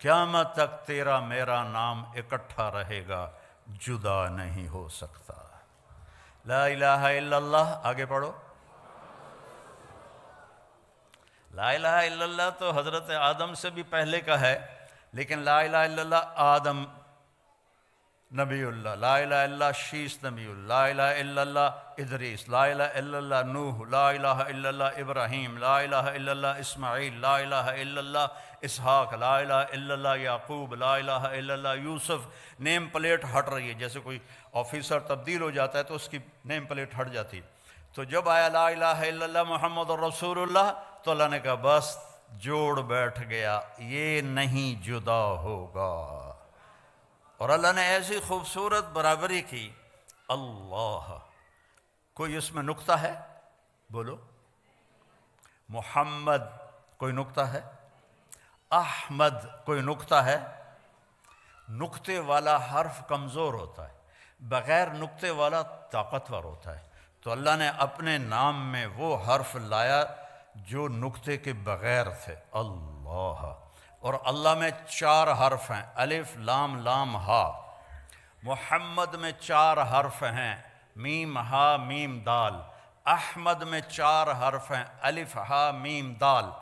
क़यामत तक तेरा मेरा नाम इकट्ठा रहेगा, जुदा नहीं हो सकता। ला इलाहा इल्लल्लाह, आगे पढ़ो। ला इलाहा इल्लल्लाह तो हज़रत आदम से भी पहले का है, लेकिन ला इलाहा इल्लल्लाह आदम नबीउल्लाह ला इलाहा इल्लल्लाह शीश नबीउल्लाह ला इलाहा इल्लल्लाह इदरीस ला इलाहा इल्लल्लाह नूह ला इलाहा इल्लल्लाह इब्राहीम ला इलाहा इल्लल्लाह इस्माईल ला इलाहा इल्लल्लाह इसहाक ला इलाहा इल्लल्लाह याकूब ला इलाहा इल्लल्लाह यूसुफ। नेम प्लेट हट रही है, जैसे कोई ऑफिसर तब्दील हो जाता है तो उसकी नेम प्लेट हट जाती है। तो जब आया ला इलाहा इल्लल्लाह मुहम्मदुर रसूलुल्लाह तो अल्लाह ने कहा बस जोड़ बैठ गया, ये नहीं जुदा होगा। और अल्लाह ने ऐसी खूबसूरत बराबरी की। अल्लाह, कोई इसमें नुक्ता है? बोलो। मोहम्मद कोई नुक्ता है? अहमद कोई नुक्ता है? नुक्ते वाला हर्फ कमज़ोर होता है, बग़ैर नुक्ते वाला ताकतवर होता है। तो अल्लाह ने अपने नाम में वो हर्फ लाया जो नुक्ते के बग़ैर थे। अल्लाह। और अल्लाह में चार हर्फ हैं, अलिफ लाम लाम हा। मोहम्मद में चार हर्फ हैं, मीम हा मीम दाल। अहमद में चार हर्फ हैं, अलिफ हा मीम दाल।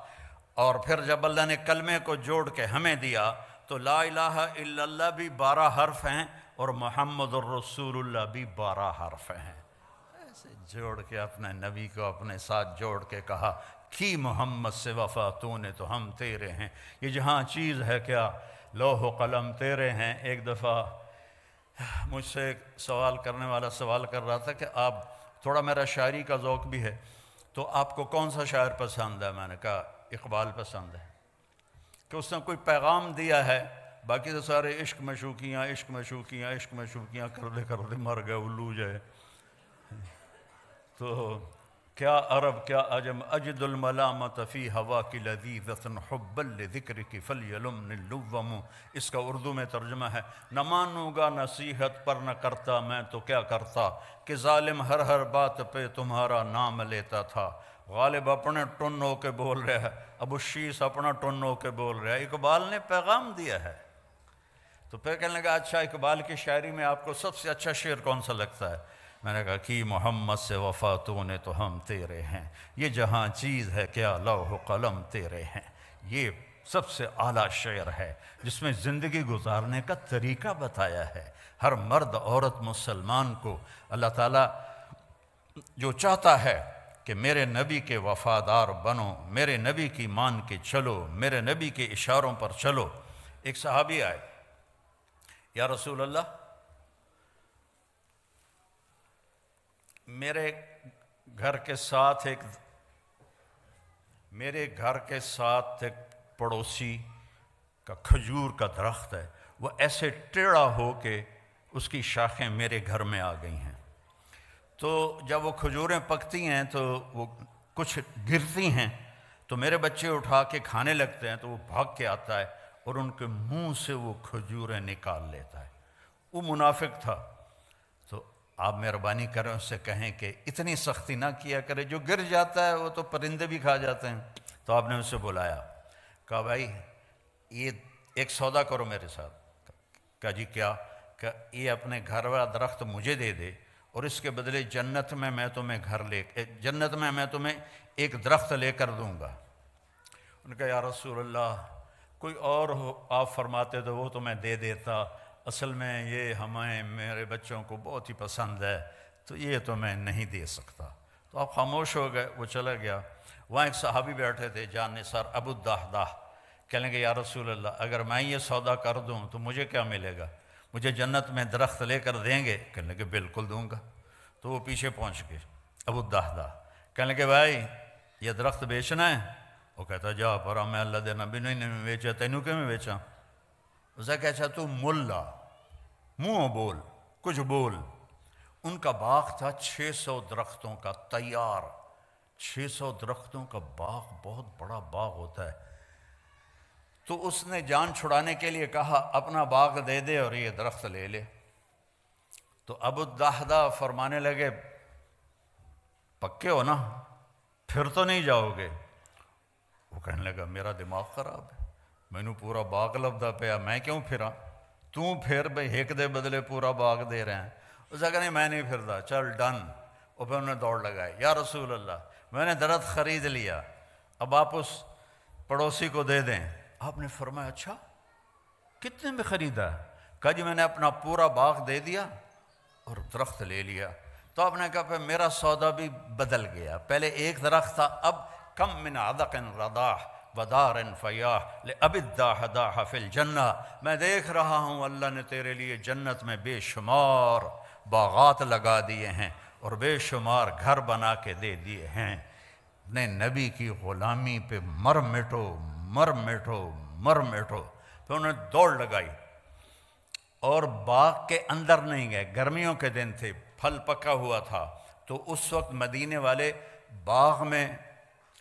और फिर जब अल्लाह ने कलमे को जोड़ के हमें दिया तो ला इलाहा इल्लल्लाह भी 12 हर्फ हैं और मुहम्मदुर रसूलुल्लाह भी 12 हर्फ हैं। ऐसे जोड़ के अपने नबी को अपने साथ जोड़ के कहा कि मोहम्मद से वफ़ा तूने तो हम तेरे हैं, ये जहाँ चीज़ है क्या, लोह कलम तेरे हैं। एक दफ़ा मुझसे एक सवाल करने वाला सवाल कर रहा था कि आप, थोड़ा मेरा शायरी का ज़ौक़ भी है, तो आपको कौन सा शायर पसंद है? मैंने कहा इकबाल पसंद है, कि उसने कोई पैगाम दिया है। बाकी तो सारे इश्क मशूकियाँ इश्क मशूकियाँ इश्क मशूकियाँ कर दे मर गए उल्लू जाए। तो क्या अरब क्या अजम अजदुल मलामत फी हवा की लजीज़तन हुब्बल लिज़िक्र की फलयलुम्निल्लुव्वम। इसका उर्दू में तर्जुमा है, न मानूंगा नसीहत पर न करता मैं तो क्या करता, कि जालिम हर हर बात पे तुम्हारा नाम लेता था। गालिब अपने टुन हो के बोल रहा है, अबू शीश अपना टुन हो के बोल रहा है, इकबाल ने पैगाम दिया है। तो फिर कहने लगा अच्छा इकबाल की शायरी में आपको सबसे अच्छा शेर कौन सा लगता है? मैंने कहा कि मोहम्मद से वफ़ा तूने तो हम तेरे हैं, ये जहाँ चीज़ है क्या, लौह कलम तेरे हैं। ये सबसे आला शेर है जिसमें ज़िंदगी गुजारने का तरीका बताया है। हर मर्द औरत मुसलमान को अल्लाह ताला जो चाहता है कि मेरे नबी के वफ़ादार बनो, मेरे नबी की मान के चलो, मेरे नबी के इशारों पर चलो। एक सहाबी आए, या रसूल अल्लाह मेरे घर के साथ एक पड़ोसी का खजूर का दरख्त है, वो ऐसे टेढ़ा हो के उसकी शाखें मेरे घर में आ गई हैं। तो जब वो खजूरें पकती हैं तो वो कुछ गिरती हैं, तो मेरे बच्चे उठा के खाने लगते हैं, तो वो भाग के आता है और उनके मुंह से वो खजूरें निकाल लेता है। वो मुनाफिक था। आप मेहरबानी करें उससे कहें कि इतनी सख्ती ना किया करें, जो गिर जाता है वो तो परिंदे भी खा जाते हैं। तो आपने उसे बुलाया, कहा भाई ये एक सौदा करो मेरे साथ। कहा जी क्या? कहा ये अपने घर वाला दरख्त मुझे दे दे और इसके बदले जन्नत में मैं तुम्हें एक दरख्त लेकर दूँगा। उनका या रसूलल्लाह कोई और हो आप फरमाते तो वो तो मैं दे देता, असल में ये हमें मेरे बच्चों को बहुत ही पसंद है, तो ये तो मैं नहीं दे सकता। तो आप खामोश हो गए, वो चला गया। वहाँ एक सहाबी बैठे थे जाने सर अबू दाहदाह, कह लेंगे या रसूल अल्लाह अगर मैं ये सौदा कर दूँ तो मुझे क्या मिलेगा, मुझे जन्नत में दरख्त लेकर देंगे? कहने लगे बिल्कुल दूँगा। तो वो पीछे पहुँच गए अबू दाहदाह, कहने लगे भाई ये दरख्त बेचना है? वो कहता जा पर मैं अल्लाह देना भी नहीं बेचा, तेनू क्यों मैं बेचा? उसे कहता तू मुल्ला मुँह बोल कुछ बोल। उनका बाग था 600 दरख्तों का तैयार, 600 दरख्तों का बाग, बहुत बड़ा बाग होता है। तो उसने जान छुड़ाने के लिए कहा अपना बाग दे दे और ये दरख्त ले ले। तो अबू दाहदा फरमाने लगे पक्के हो ना, फिर तो नहीं जाओगे? वो कहने लगा मेरा दिमाग खराब है, मैनू पूरा बाग लभदा पाया, मैं क्यों फिरा, तू फिर भाई हेक दे बदले पूरा बाग दे रहे हैं। उसका नहीं मैं नहीं फिरता, चल डन। और फिर उन्होंने दौड़ लगाई, या रसूल अल्लाह मैंने दरख्त ख़रीद लिया, अब आप उस पड़ोसी को दे दें। आपने फरमाया अच्छा कितने में ख़रीदा? कहा जी मैंने अपना पूरा बाग दे दिया और दरख्त ले लिया। तो आपने कहा फिर मेरा सौदा भी बदल गया, पहले एक दरख्त था, अब कम मिन अदक़न रदाह वदारन फ़याह ले अबिद्दाह दाह फ़िल जन्ना, मैं देख रहा हूँ अल्लाह ने तेरे लिए जन्नत में बेशुमार बाग़ात लगा दिए हैं और बेशुमार घर बना के दे दिए हैं। ने नबी की ग़ुलामी पे मर मिटो मर मिटो मर मिटो। तो उन्होंने दौड़ लगाई और बाग के अंदर नहीं गए, गर्मियों के दिन थे, फल पका हुआ था, तो उस वक्त मदीने वाले बाग में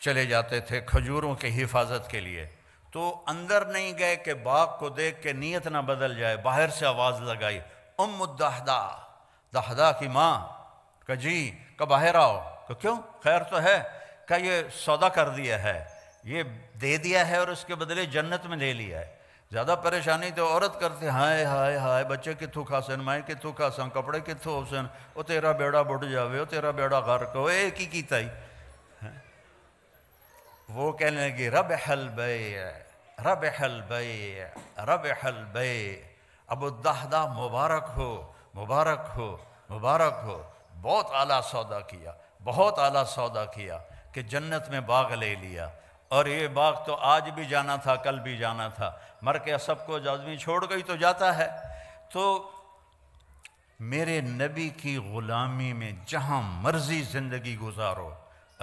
चले जाते थे खजूरों की हिफाजत के लिए। तो अंदर नहीं गए कि बाग को देख के नीयत ना बदल जाए, बाहर से आवाज़ लगाई उम्मु दहदा, दहदा की माँ, कह जी, कह बाहर आओ, कह क्यों, खैर तो है, कह ये सौदा कर दिया है, ये दे दिया है और उसके बदले जन्नत में ले लिया है। ज़्यादा परेशानी तो औरत करते, हाय हाय हाय बच्चे कितू खासन, माए कितू खासन, कपड़े कितू होसन, ओ तेरा बेड़ा बुढ़ जावे, ओ तेरा बेड़ा घर को एक ही की ताई। वो कहने लगी रब हल बे रब हल बे रब हल बे, अबू दहदा मुबारक हो मुबारक हो मुबारक हो, बहुत आला सौदा किया, बहुत आला सौदा किया कि जन्नत में बाग ले लिया। और ये बाग तो आज भी जाना था, कल भी जाना था, मर के सबको आदमी छोड़ गई तो जाता है। तो मेरे नबी की ग़ुलामी में जहाँ मर्जी ज़िंदगी गुजारो,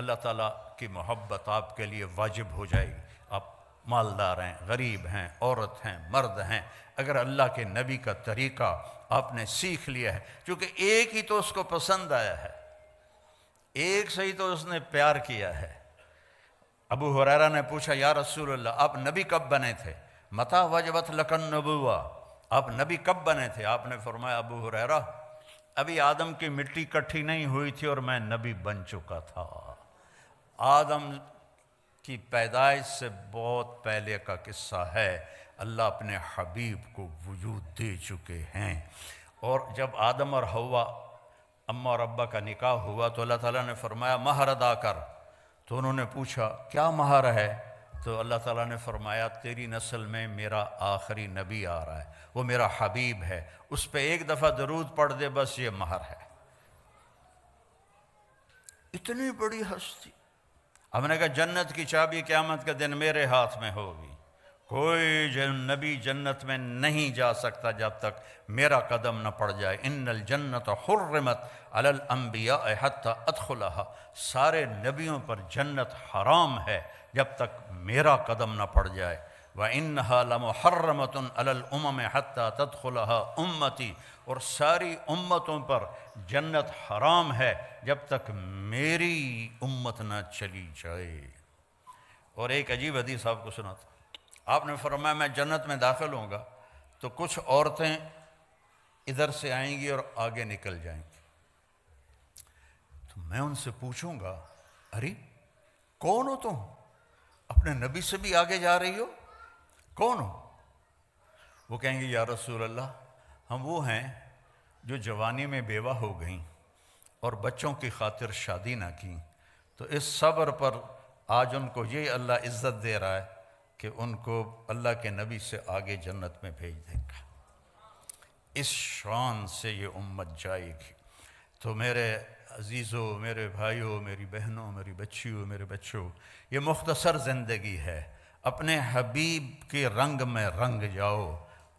अल्लाह ताला की मोहब्बत आपके लिए वाजिब हो जाएगी। आप मालदार हैं, गरीब हैं, औरत हैं, मर्द हैं, अगर अल्लाह के नबी का तरीक़ा आपने सीख लिया है, क्योंकि एक ही तो उसको पसंद आया है, एक से ही तो उसने प्यार किया है। अबू हुरैरा ने पूछा या रसूलल्लाह आप नबी कब बने थे, मता वजबत लकन नबुवा, आप नबी कब बने थे? आपने फरमाया अबू हुरैरा अभी आदम की मिट्टी इकट्ठी नहीं हुई थी और मैं नबी बन चुका था। आदम की पैदाइश से बहुत पहले का किस्सा है, अल्लाह अपने हबीब को वजूद दे चुके हैं। और जब आदम और हवा अम्मा और अब्बा का निकाह हुआ तो अल्लाह ताला ने फरमाया महर अदा कर, तो उन्होंने पूछा क्या महार है, तो अल्लाह ताला ने फरमाया तेरी नस्ल में मेरा आखिरी नबी आ रहा है, वो मेरा हबीब है, उस पर एक दफ़ा दरूद पढ़ दे, बस ये महार है। इतनी बड़ी हस्ती, हमने कहा जन्नत की चाबी क़यामत के दिन मेरे हाथ में होगी, कोई नबी जन्नत में नहीं जा सकता जब तक मेरा कदम न पड़ जाए। इन्नल जन्नत हुर्रिमत अलल अंबिया हत्ता अदखुलहा, सारे नबियों पर जन्नत हराम है जब तक मेरा कदम न पड़ जाए। व इन्नहा लमुहर्रमतुन अलल उमम हत्ता तदखुलहा उम्मती, और सारी उम्मतों पर जन्नत हराम है जब तक मेरी उम्मत न चली जाए। और एक अजीब हदीस आपको सुनाता, आपने फरमाया मैं जन्नत में दाखिल होऊंगा तो कुछ औरतें इधर से आएंगी और आगे निकल जाएंगी, तो मैं उनसे पूछूंगा अरे कौन हो तुम, अपने नबी से भी आगे जा रही हो, कौन हो? वो कहेंगी या रसूल अल्लाह हम वो हैं जो जवानी में बेवा हो गई और बच्चों की खातिर शादी ना की, तो इस सब्र पर आज उनको ये अल्लाह इज़्ज़त दे रहा है कि उनको अल्लाह के नबी से आगे जन्नत में भेज देगा। इस शान से ये उम्मत जाएगी। तो मेरे अजीज़ों, मेरे भाइयों, मेरी बहनों, मेरी बच्चियों, मेरे बच्चों, ये मुख्तसर ज़िंदगी है, अपने हबीब के रंग में रंग जाओ,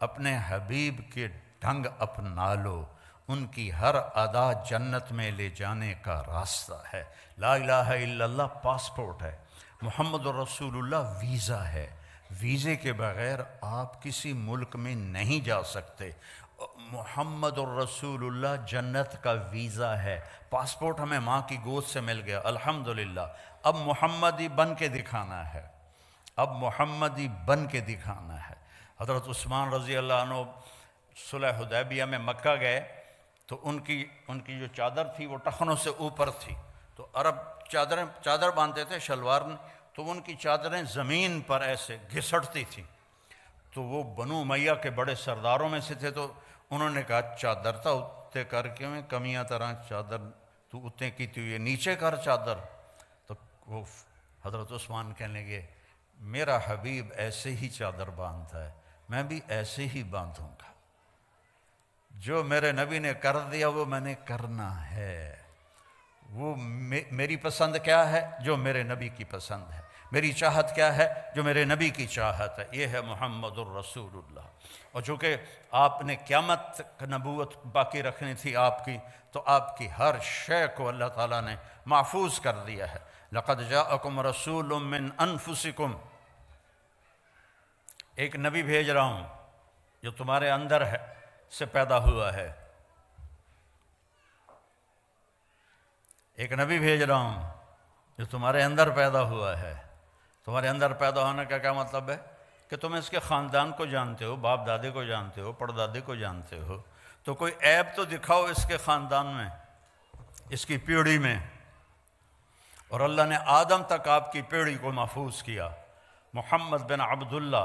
अपने हबीब के ढंग अपना लो, उनकी हर अदा जन्नत में ले जाने का रास्ता है। ला इलाहा इल्लल्लाह पासपोर्ट है, मोहम्मद रसूलुल्लाह वीज़ा है, वीज़े के बग़ैर आप किसी मुल्क में नहीं जा सकते। मोहम्मद रसूलुल्लाह जन्नत का वीज़ा है, पासपोर्ट हमें माँ की गोद से मिल गया अल्हम्दुलिल्लाह, अब मोहम्मदी बन के दिखाना है, अब मोहम्मदी बन के दिखाना है। हज़रत उस्मान रज़ी अल्लाह अन्हु सुलह हुदैबिया में मक्का गए तो उनकी जो चादर थी वो टखनों से ऊपर थी, तो अरब चादर बांधते थे शलवार, तो उनकी चादरें ज़मीन पर ऐसे घिसटती थी। तो वो बनु उमैया के बड़े सरदारों में से थे, तो उन्होंने कहा चादर तो उत्ते करके में कमियाँ तरह चादर तू उतने की तू ये नीचे कर चादर। तो वो हज़रत उस्मान कहने लगे मेरा हबीब ऐसे ही चादर बांधता है, मैं भी ऐसे ही बांधूँगा। जो मेरे नबी ने कर दिया वो मैंने करना है। वो मेरी पसंद क्या है? जो मेरे नबी की पसंद है। मेरी चाहत क्या है? जो मेरे नबी की चाहत है। ये है मुहम्मदुर रसूलुल्लाह। और चूँकि आपने क़यामत की नबूवत बाकी रखनी थी आपकी, तो आपकी हर शय को अल्लाह ताला ने महफूज कर दिया है। लक़द जाअकुम रसूलुम मिन अनफुसिकुम, एक नबी भेज रहा हूँ जो तुम्हारे अंदर है से पैदा हुआ है। एक नबी भेज रहा हूँ जो तुम्हारे अंदर पैदा हुआ है। तुम्हारे अंदर पैदा होने का क्या मतलब है? कि तुम इसके ख़ानदान को जानते हो, बाप दादे को जानते हो, परदादे को जानते हो, तो कोई ऐब तो दिखाओ इसके ख़ानदान में, इसकी पीढ़ी में। और अल्लाह ने आदम तक आपकी पीढ़ी को महफूज किया। मोहम्मद बिन अब्दुल्ला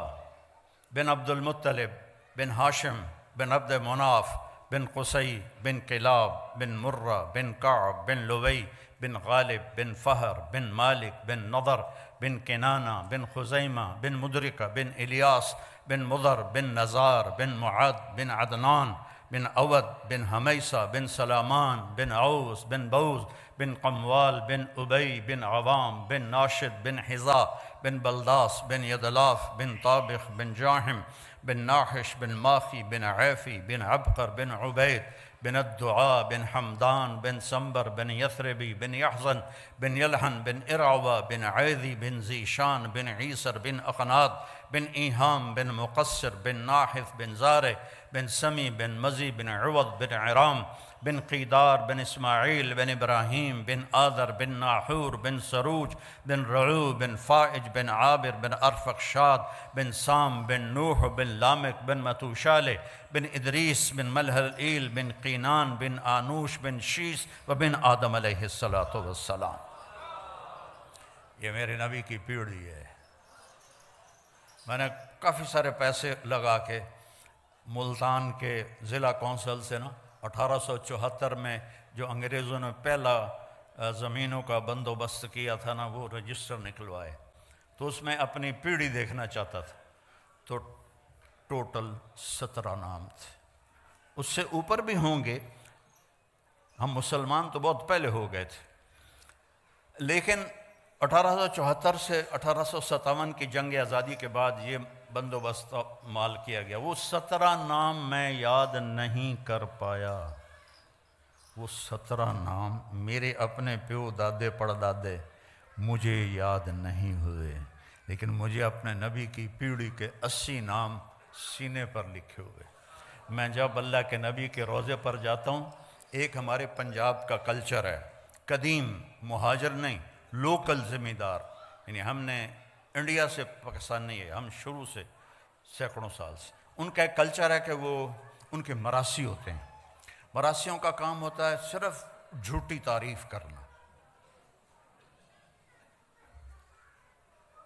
बिन अब्दुल मुत्तलिब बिन हाशिम बिन अब्द मुनाफ बिन कुसई बिन किलाब बिन मुर्रा बिन काब बिन लुवई बिन गालिब बिन फ़हर बिन मालिक बिन नदर बिन किनाना बिन खुज़ैमा बिन मुदरिका बिन इलियास बिन मुदर बिन नज़ार बिन मुआद बिन अदनान बिन अवद बिन हमैसा बिन सलामान बिन औस बिन बौज़ बिन कमवाल बिन उबई बिन अवाम बिन नाशिद बिन हिज़ा बिन बलदास बिन यदलाफ़ बिन ताबिख़ बिन जाहिम बिन नाहिश बिन माखी बिन आफ़ी बिन अबकर बिन उबैद बिन अद्दुआ बिन हमदान बिन संबर बिन यसरबी बिन यहज़न बिन यलहन बिन इरावा बिन आयदी बिन ज़ीशान बिन ईसर बिन अक़नाद बिन ईहाम बिन मुक़स्सिर बिन नाहिफ़ बिन ज़ारे बिन समी बिन मज़ी बिन अवद बिन इराम बिन क़ीदार बिन इस्माईल बिन इब्राहीम बिन आदर बिन नाहूर बिन सरूज बिन रऊ बिन फ़ाइज बिन आबिर बिन अरफ़शाद बिन साम बिन नूह बिन लामिक बिन मतूशाले बिन इदरीस बिन मलहल ईल बिन कीनान बिन आनूश बिन शीस व बिन आदम अलैहिस्सलातु वस्सलाम। ये मेरे नबी की पीढ़ी है। मैंने काफ़ी सारे पैसे लगा के मुल्तान के ज़िला कौंसल से ना 1874 में जो अंग्रेज़ों ने पहला ज़मीनों का बंदोबस्त किया था ना, वो रजिस्टर निकलवाए, तो उसमें अपनी पीढ़ी देखना चाहता था, तो टोटल 17 नाम थे। उससे ऊपर भी होंगे, हम मुसलमान तो बहुत पहले हो गए थे, लेकिन 1874 से 1857 की जंग आज़ादी के बाद ये बंदोबस्त माल किया गया। वो 17 नाम मैं याद नहीं कर पाया। वो 17 नाम मेरे अपने प्यो दादे परदादे मुझे याद नहीं हुए, लेकिन मुझे अपने नबी की पीढ़ी के 80 नाम सीने पर लिखे हुए। मैं जब अल्लाह के नबी के रोज़े पर जाता हूँ, एक हमारे पंजाब का कल्चर है, कदीम मुहाजिर नहीं, लोकल ज़िम्मेदार, यानी हमने इंडिया से, पाकिस्तान नहीं है, हम शुरू से सैकड़ों साल से, उनका एक कल्चर है कि वो उनके मरासी होते हैं। मरासियों का काम होता है सिर्फ झूठी तारीफ़ करना।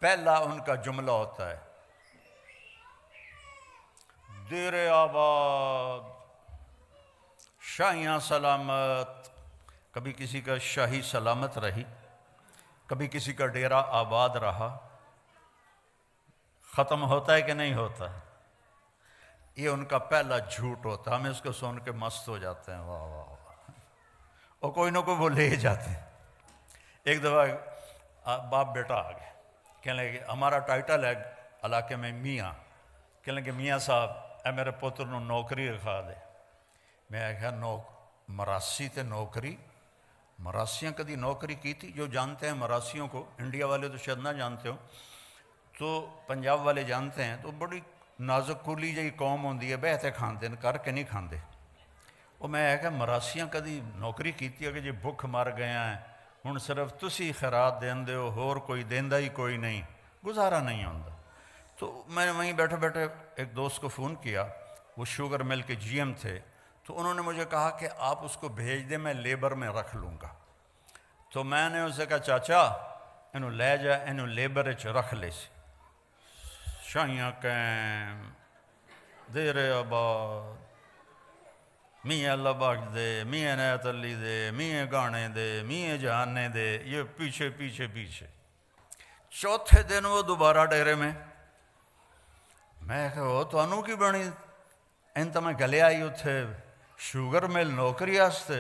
पहला उनका जुमला होता है देरे आबाद शाहियाँ सलामत। कभी किसी का शाही सलामत रही, कभी किसी का डेरा आबाद रहा। ख़त्म होता है कि नहीं होता है? ये उनका पहला झूठ होता है। हम इसको सुन के मस्त हो जाते हैं, वाह वाह वाह, और कोई ना कोई वो ले जाते हैं। एक दफ़ा बाप बेटा आ गए, कहने लगे हमारा टाइटल है इलाके में मियाँ। कहने लगे मियाँ साहब ए मेरे पुत्र को नौकरी रखा दे। मैं क्या मरासी ते नौकरी? मरासियाँ कभी नौकरी की थी? जो जानते हैं मरासियों को, इंडिया वाले तो शायद ना जानते हो, तो पंजाब वाले जानते हैं, तो बड़ी नाजुक कुली जी कौम होंदी है, बहते खाते हैं करके नहीं खाते। और मैं क्या मरासियाँ कभी नौकरी की थी? अगर जो भुख मर गए हैं हुण सिर्फ तुसी खैरात देंदे हो, होर कोई देंदा ही कोई नहीं, गुजारा नहीं होंदा। तो मैंने वहीं बैठे बैठे एक दोस्त को फ़ोन किया, वो शुगर मिल के GM थे, तो उन्होंने मुझे कहा कि आप उसको भेज दें, मैं लेबर में रख लूँगा। तो मैंने उसे कहा चाचा इनू लै जा, इनू लेबर च रख ले। शाइया कैम देरे आबाद मियाँ लबाक दे मियाँ नैतली दे मियाँ गाने दे मियाँ जहाने दे, ये पीछे पीछे पीछे। चौथे दिन वो दोबारा डेरे में। मैं कहो तो अनु की बनी इन तो मैं गले आई उत्थे शुगर मिल नौकरी आस्ते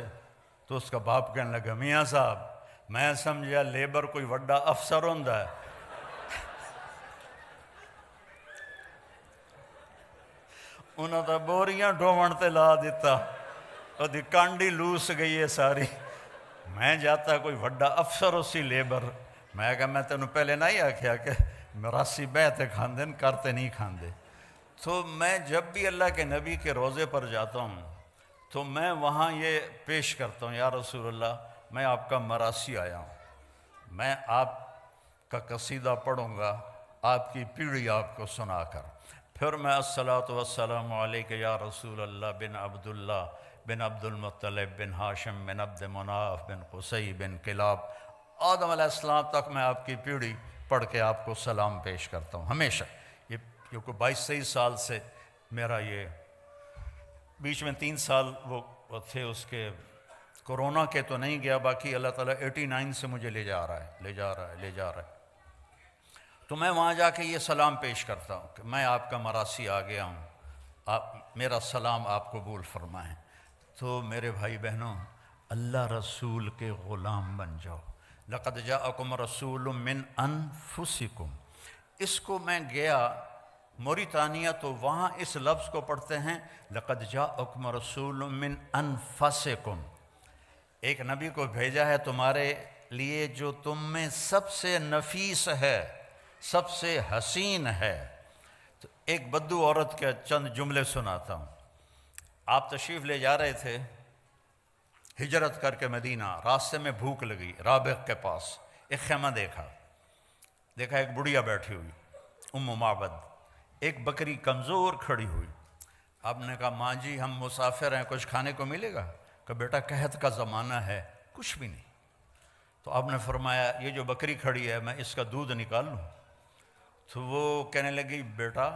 तो उसका बाप कहने लगा मियाँ साहब मैं समझा लेबर कोई वड्डा अफसर होंदा है। उन्हें तो बोरियां ढोवण ते ला दिता और कांडी लूस गई है सारी। मैं जाता कोई वड्डा अफसर उसी लेबर मैं कहा मैं तेन पहले ना ही आख्या कि मरासी बहते खाते करते नहीं खाते। तो मैं जब भी अल्लाह के नबी के रोज़े पर जाता हूँ तो मैं वहाँ ये पेश करता हूँ, या रसूल अल्लाह मैं आपका मरासी आया हूँ, मैं आपका कसीदा पढ़ूँगा, आपकी पीढ़ी आपको सुनाकर। फिर मैं अस्सलातु वस्सलाम अलैका या रसूल अल्लाह बिन अब्दुल मुत्तलिब बिन हाशिम बिन अब्द मुनाफ बिन कुसई बिन किलाब आदम अलैहिस्सलाम तक मैं आपकी पीढ़ी पढ़ के आपको सलाम पेश करता हूँ हमेशा। ये क्योंकि 22-23 साल से मेरा ये, बीच में 3 साल वो थे उसके कोरोना के, तो नहीं गया, बाकी अल्लाह ताला 89 से मुझे ले जा रहा है। तो मैं वहाँ जाके ये सलाम पेश करता हूँ कि मैं आपका मरासी आ गया हूँ, आप मेरा सलाम आप कबूल फरमाएँ। तो मेरे भाई बहनों, अल्लाह रसूल के ग़ुलाम बन जाओ। लक़द जाअकुम रसूलुम मिन अनफुसिकुम। इसको मैं गया मोरितानिया तो वहाँ इस लफ्ज़ को पढ़ते हैं लक़द जाअकुम रसूलुम मिन अनफुसिकुम, एक नबी को भेजा है तुम्हारे लिए जो तुम में सबसे नफीस है, सबसे हसीन है। तो एक बद्दू औरत के चंद जुमले सुनाता हूँ। आप तशरीफ़ ले जा रहे थे हिजरत करके मदीना, रास्ते में भूख लगी, राबिग़ के पास एक ख़ैमा देखा, एक बुढ़िया बैठी हुई, उम्मु माबद, एक बकरी कमज़ोर खड़ी हुई। आपने कहा माँ जी हम मुसाफिर हैं, कुछ खाने को मिलेगा? कहा बेटा कहत का ज़माना है, कुछ भी नहीं। तो आपने फरमाया ये जो बकरी खड़ी है मैं इसका दूध निकाल लूँ? तो वो कहने लगी बेटा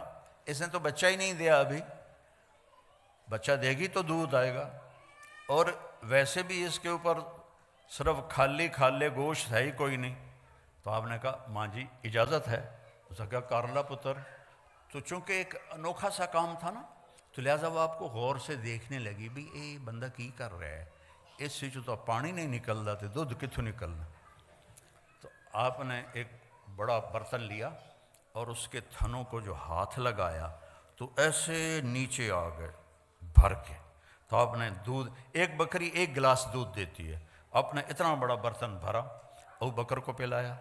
इसने तो बच्चा ही नहीं दिया, अभी बच्चा देगी तो दूध आएगा, और वैसे भी इसके ऊपर सिर्फ खाली गोश्त है ही कोई नहीं। तो आपने कहा माँ जी इजाज़त है? उसने कहा कारला पुत्र। तो चूँकि एक अनोखा सा काम था ना, तो लिहाजा वो आपको गौर से देखने लगी भी ये बंदा की कर रहा है, इस चीज़ तो पानी नहीं निकलता तो दूध कितों निकलना। तो आपने एक बड़ा बर्तन लिया और उसके थनों को जो हाथ लगाया तो ऐसे नीचे आ गए भर के। तो आपने दूध, एक बकरी 1 गिलास दूध देती है, आपने इतना बड़ा बर्तन भरा, अबू बकर को पिलाया,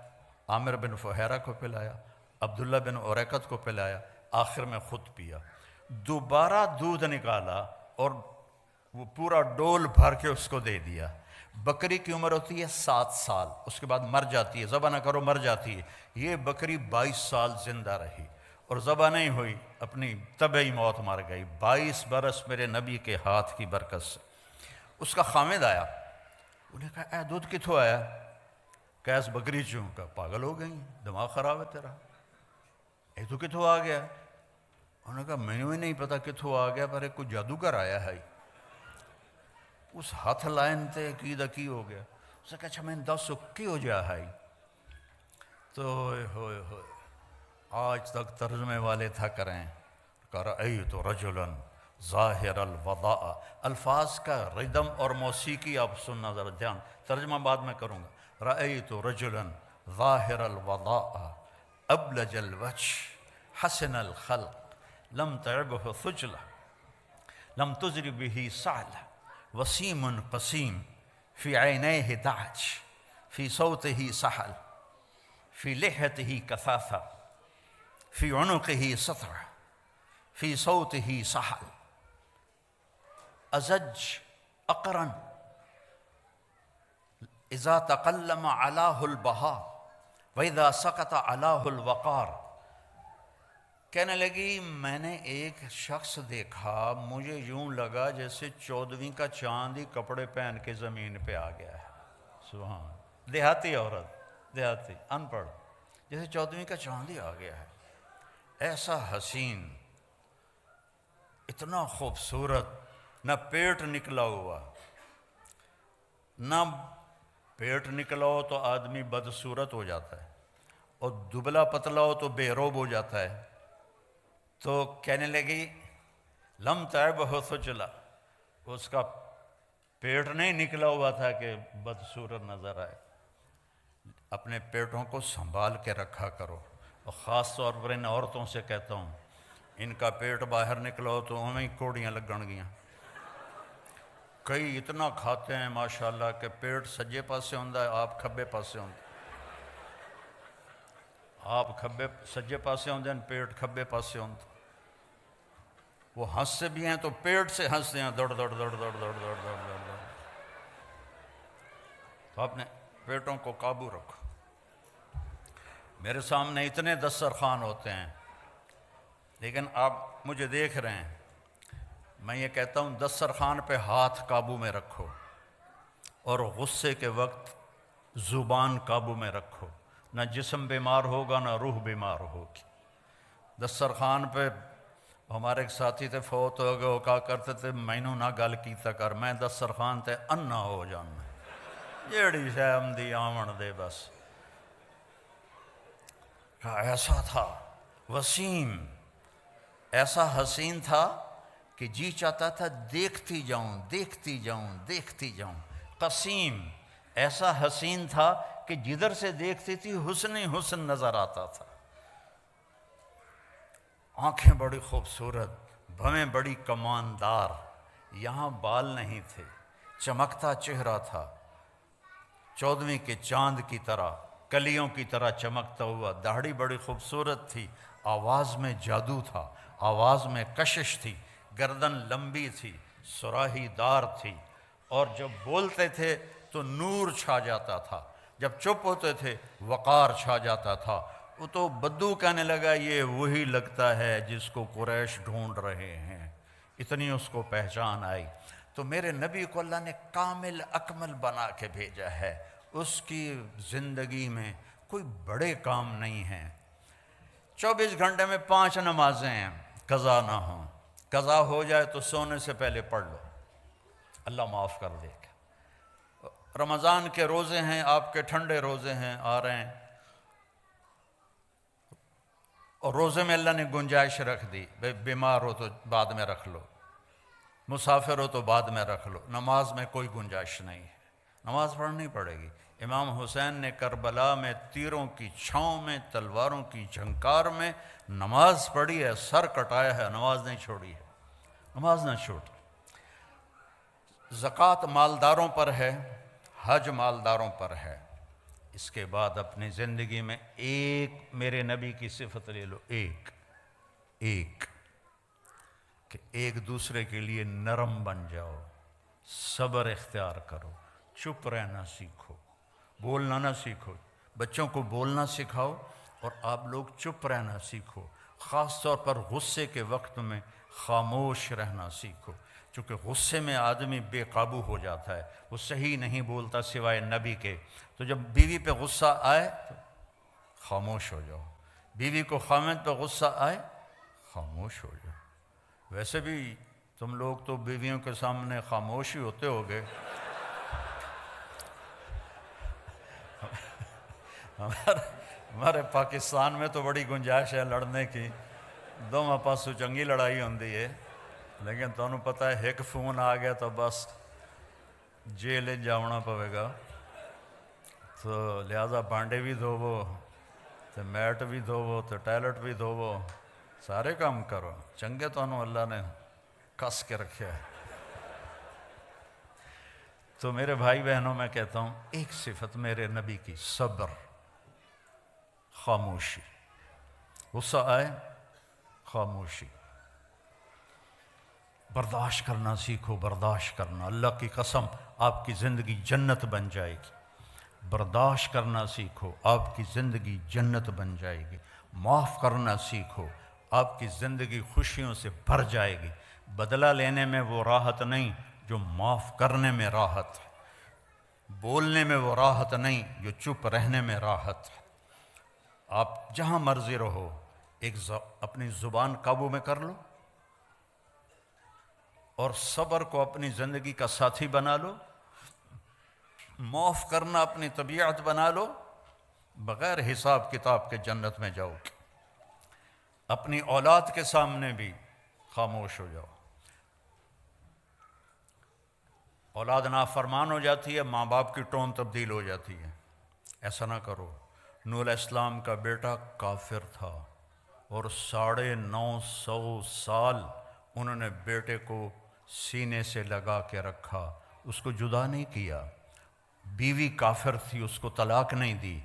आमिर बिन फुहैरा को पिलाया, अब्दुल्ला बिन औरकत को पिलाया, आखिर में ख़ुद पिया। दोबारा दूध निकाला और वो पूरा डोल भर के उसको दे दिया। बकरी की उम्र होती है 7 साल, उसके बाद मर जाती है, ज़बह ना करो मर जाती है। ये बकरी 22 साल जिंदा रही और ज़बह नहीं हुई, अपनी तबई मौत मर गई। 22 बरस मेरे नबी के हाथ की बरकत से। उसका खामिद आया, उन्हें कहा दूध किथों आया? कैस बकरी चूँ? का पागल हो गई, दिमाग ख़राब है तेरा, ये तो किथों आ गया? उन्होंने कहा मैनू ही नहीं पता किथों आ गया, पर एक कोई जादूगर आया है, उस हाथ लाइन ते की हो गया। उसने कहा अच्छा मैंने 10 उक्की हो जा है। तो हो आज तक तर्जमे वाले थक रहे हैं। कर अई तो रजुलन ज़ाहिर अलवदा, अल्फाज का रिदम और मौसीकी आप सुनना ज़रा ध्यान, तर्जमा बाद में करूँगा। रई तो रजुलन ज़ाहिर अलवदा अबलज अलवज हसन अलखल्क़ लम तअबहु सुजला लम तुजर बिही साला वसीमुन पसीम फ़ी ऐनैहि दाज फ़ी सौतिही सहल फ़ी लहतिही कसासा फ़ी उनुक़िही सतरा फ़ी सौतिही सहल अज़ज अक़रन इज़ा तक़ल्लम अलाहुल बहा व इज़ा सकत अलाहुल वक़ार। कहने लगी मैंने एक शख्स देखा, मुझे यूँ लगा जैसे 14वीं का चांद ही कपड़े पहन के ज़मीन पे आ गया है। सुभान, देहाती औरत, देहाती अनपढ़, जैसे 14वीं का चांद ही आ गया है। ऐसा हसीन, इतना खूबसूरत, ना पेट निकला हुआ, ना पेट निकला हो तो आदमी बदसूरत हो जाता है, और दुबला पतला हो तो बेरोब हो जाता है। तो कहने लगी लम तैब हो सो चला उसका पेट नहीं निकला हुआ था कि बदसूरत नज़र आए। अपने पेटों को संभाल के रखा करो, और ख़ास तौर पर इन औरतों से कहता हूँ, इनका पेट बाहर निकलो तो उन्हें कोड़ियाँ लगणगियाँ। कई इतना खाते हैं माशाल्लाह के पेट सज्जे पासे होंदा है, आप खब्बे पासे होंदे, आप खब्बे सज्जे पासे होंदे, पेट खब्बे पासे होंदा। वो हंसते भी हैं तो पेट से हंसते हैं, दौड़ दौड़ दौड़ दौड़ दौड़ दौड़ दौड़ दौड़। तो आपने पेटों को काबू रखो। मेरे सामने इतने दस्तरखान होते हैं, लेकिन आप मुझे देख रहे हैं, मैं ये कहता हूँ दस्तरखान पे हाथ काबू में रखो और गुस्से के वक्त ज़ुबान काबू में रखो, ना जिस्म बीमार होगा ना रूह बीमार होगी। दस्तरखान पे हमारे एक साथी थे फौत हो गए, वो कहा करते थे मैनू ना गल कीता कर, मैं दस्तरखान ते अन्ना हो जाना, जेड़ी शैम दी आवन दे बस। ऐसा था वसीम, ऐसा हसीन था कि जी चाहता था देखती जाऊं देखती जाऊं देखती जाऊं। कसीम ऐसा हसीन था कि जिधर से देखती थी हुस्न ही हुस्न नज़र आता था। आँखें बड़ी खूबसूरत, भवें बड़ी कमानदार, यहाँ बाल नहीं थे, चमकता चेहरा था, 14वीं के चांद की तरह, कलियों की तरह चमकता हुआ, दाढ़ी बड़ी खूबसूरत थी, आवाज़ में जादू था, आवाज़ में कशिश थी, गर्दन लंबी थी, सुराहीदार थी, और जब बोलते थे तो नूर छा जाता था, जब चुप होते थे वक़ार छा जाता था। वो तो बद्दू कहने लगा ये वही लगता है जिसको कुरैश ढूंढ रहे हैं, इतनी उसको पहचान आई। तो मेरे नबी को अल्लाह ने कामिल अकमल बना के भेजा है, उसकी ज़िंदगी में कोई बड़े काम नहीं हैं। 24 घंटे में 5 नमाजें हैं, कज़ा ना हो, कज़ा हो जाए तो सोने से पहले पढ़ लो, अल्लाह माफ़ कर देगा। रमज़ान के रोज़े हैं आपके, ठंडे रोज़े हैं आ रहे हैं, और रोज़े में अल्लाह ने गुंजाइश रख दी, बीमार हो तो बाद में रख लो, मुसाफिर हो तो बाद में रख लो। नमाज में कोई गुंजाइश नहीं है, नमाज पढ़नी पड़ेगी। इमाम हुसैन ने करबला में तीरों की छाँव में, तलवारों की झंकार में नमाज पढ़ी है, सर कटाया है, नमाज नहीं छोड़ी है, नमाज ना छोड़ी। ज़कात मालदारों पर है, हज मालदारों पर है। इसके बाद अपनी ज़िंदगी में एक मेरे नबी की सिफत ले लो, एक एक कि एक दूसरे के लिए नरम बन जाओ, सब्र इख्तियार करो, चुप रहना सीखो, बोलना ना सीखो। बच्चों को बोलना सिखाओ और आप लोग चुप रहना सीखो, ख़ास तौर पर गुस्से के वक्त में खामोश रहना सीखो, क्योंकि गुस्से में आदमी बेकाबू हो जाता है, वो सही नहीं बोलता सिवाय नबी के। तो जब बीवी पे गुस्सा आए तो खामोश हो जाओ, बीवी को खामद पे गुस्सा आए खामोश हो जाओ। वैसे भी तुम लोग तो बीवियों के सामने खामोश ही होते होगे। हमारे पाकिस्तान में तो बड़ी गुंजाइश है लड़ने की, दोवां पासों चंगी लड़ाई होंदी है, लेकिन तुहानू पता है एक फोन आ गया तो बस जेल जावना पवेगा। तो लिहाजा भांडे भी धोवो, तो मैट भी धोवो, तो टॉयलेट भी धोवो, सारे काम करो चंगे, तुहानू अल्लाह ने कस के रखा है। तो मेरे भाई बहनों मैं कहता हूँ एक सिफत मेरे नबी की, सब्र, खामोशी, गुस्सा आए खामोशी, बर्दाश्त करना सीखो, बर्दाश्त करना। अल्लाह की कसम आपकी ज़िंदगी जन्नत बन जाएगी, बर्दाश्त करना सीखो, आपकी ज़िंदगी जन्नत बन जाएगी। माफ़ करना सीखो, आपकी ज़िंदगी खुशियों से भर जाएगी। बदला लेने में वो राहत नहीं जो माफ़ करने में राहत है, बोलने में वो राहत नहीं जो चुप रहने में राहत है। आप जहाँ मर्जी रहो, एक अपनी ज़ुबान काबू में कर लो और सब्र को अपनी ज़िंदगी का साथी बना लो, माफ़ करना अपनी तबीयत बना लो, बग़ैर हिसाब किताब के जन्नत में जाओगे। अपनी औलाद के सामने भी खामोश हो जाओ, औलाद नाफरमान हो जाती है, माँ बाप की टोन तब्दील हो जाती है। ऐसा ना करो। नूह अलैहिस्सलाम का बेटा काफिर था और 950 साल उन्होंने बेटे को सीने से लगा के रखा, उसको जुदा नहीं किया। बीवी काफिर थी, उसको तलाक नहीं दी।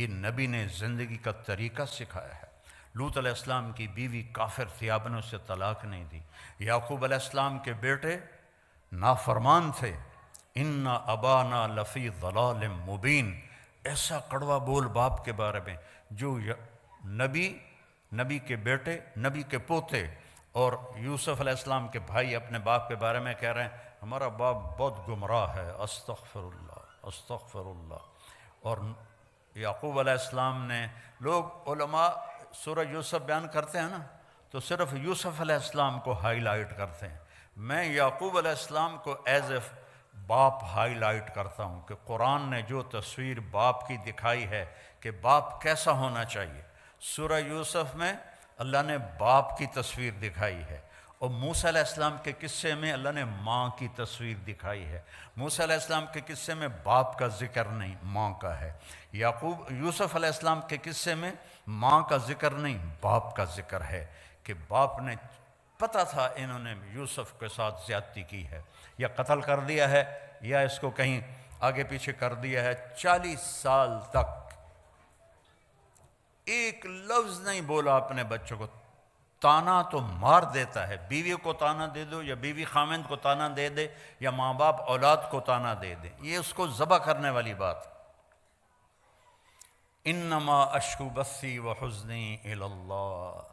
ये नबी ने ज़िंदगी का तरीका सिखाया है। लूत अलैहिस्सलाम की बीवी काफिर थी, आपने उसे तलाक नहीं दी। याकूब अलैहिस्सलाम के बेटे नाफरमान थे। इन्ना अबाना लफ़ी ज़लालिम मुबीन, ऐसा कड़वा बोल बाप के बारे में जो नबी, नबी के बेटे, नबी के पोते और यूसुफ अलैहिस्सलाम के भाई अपने बाप के बारे में कह रहे हैं हमारा बाप बहुत गुमराह है, अस्तग़फिरुल्लाह अस्तग़फिरुल्लाह। और याकूब अलैहिस्सलाम ने, लोग उलमा सूरह यूसुफ बयान करते हैं ना, तो सिर्फ यूसुफ अलैहिस्सलाम को हाईलाइट करते हैं। मैं याकूब अलैहिस्सलाम को एज ए बाप हाईलाइट करता हूँ कि कुरान ने जो तस्वीर बाप की दिखाई है कि बाप कैसा होना चाहिए, सूरह यूसुफ में अल्लाह ने बाप की तस्वीर दिखाई है। और मूसा अलैहिस्सलाम के किस्से में अल्लाह ने माँ की तस्वीर दिखाई है। मूसा अलैहिस्सलाम के किस्से में बाप का जिक्र नहीं, माँ का है। याकूब यूसुफ अलैहिस्सलाम के किस्से में माँ का जिक्र नहीं, बाप का जिक्र है कि बाप ने, पता था इन्होंने यूसुफ के साथ ज्यादती की है या कत्ल कर दिया है या इसको कहीं आगे पीछे कर दिया है। 40 साल तक एक लफ्ज़ नहीं बोला अपने बच्चों को। ताना तो मार देता है, बीवी को ताना दे दो या बीवी खामिंद को ताना दे दे या माँ बाप औलाद को ताना दे दे, ये उसको ज़बह करने वाली बात। इन्नमा अश्कू बस्सी व हुज़्नी इलल्लाह।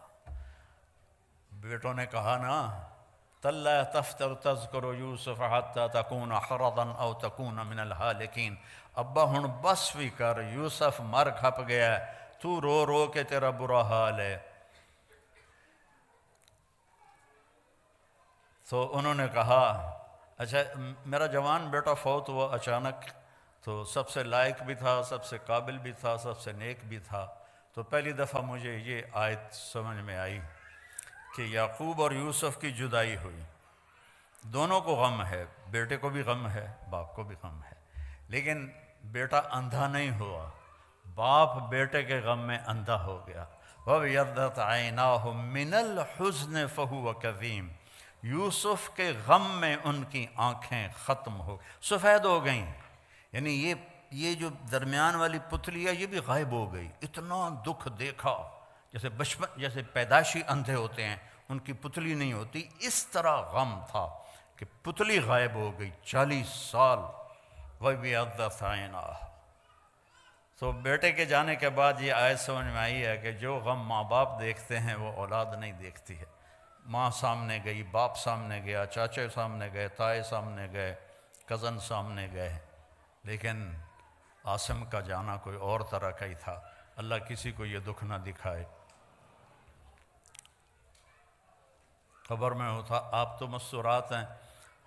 बेटों ने कहा ना, तल्ला तफ्तर तज़करो यूसुफ हत्ता तकून हरदन औ तकून मिनल हालिकीन। अब्बा हुण बस भी कर, यूसुफ मर खप गया, तू रो रो के तेरा बुरा हाल है। तो उन्होंने कहा, अच्छा मेरा जवान बेटा फौत हुआ अचानक, तो सबसे लायक भी था, सबसे काबिल भी था, सबसे नेक भी था। तो पहली दफ़ा मुझे ये आयत समझ में आई कि याकूब और यूसुफ की जुदाई हुई, दोनों को गम है, बेटे को भी गम है, बाप को भी गम है, लेकिन बेटा अंधा नहीं हुआ, बाप बेटे के गम में अंधा हो गया। वब यदत आइनाहु मिनल हुज़्न फहुव कज़ीम। यूसुफ के गम में उनकी आँखें ख़त्म हो, सफ़ेद हो गईं, यानी ये जो दरमियान वाली पुतली है ये भी गायब हो गई। इतना दुख देखा, जैसे बचपन, जैसे पैदाशी अंधे होते हैं उनकी पुतली नहीं होती, इस तरह गम था कि पुतली गायब हो गई। 40 साल वह भी अदाइना। तो बेटे के जाने के बाद ये आयत समझ में आई है कि जो गम माँ बाप देखते हैं वो औलाद नहीं देखती है। माँ सामने गई, बाप सामने गया, चाचे सामने गए, ताए सामने गए, कज़न सामने गए, लेकिन आसिम का जाना कोई और तरह का ही था। अल्लाह किसी को ये दुख ना दिखाए। कब्र में होता, आप तो मस्तूरात हैं,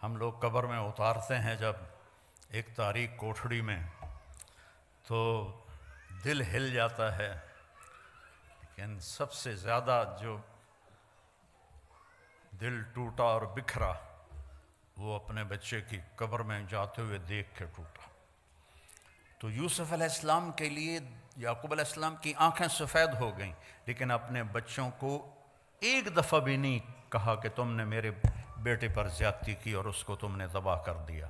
हम लोग कब्र में उतारते हैं जब एक तारीख कोठड़ी में, तो दिल हिल जाता है। लेकिन सबसे ज़्यादा जो दिल टूटा और बिखरा वो अपने बच्चे की कब्र में जाते हुए देख के टूटा। तो यूसुफ अलैहिस्सलाम के लिए याकूब अलैहिस्सलाम की आंखें सफ़ेद हो गईं, लेकिन अपने बच्चों को एक दफ़ा भी नहीं कहा कि तुमने मेरे बेटे पर ज़्यादती की और उसको तुमने तबाह कर दिया।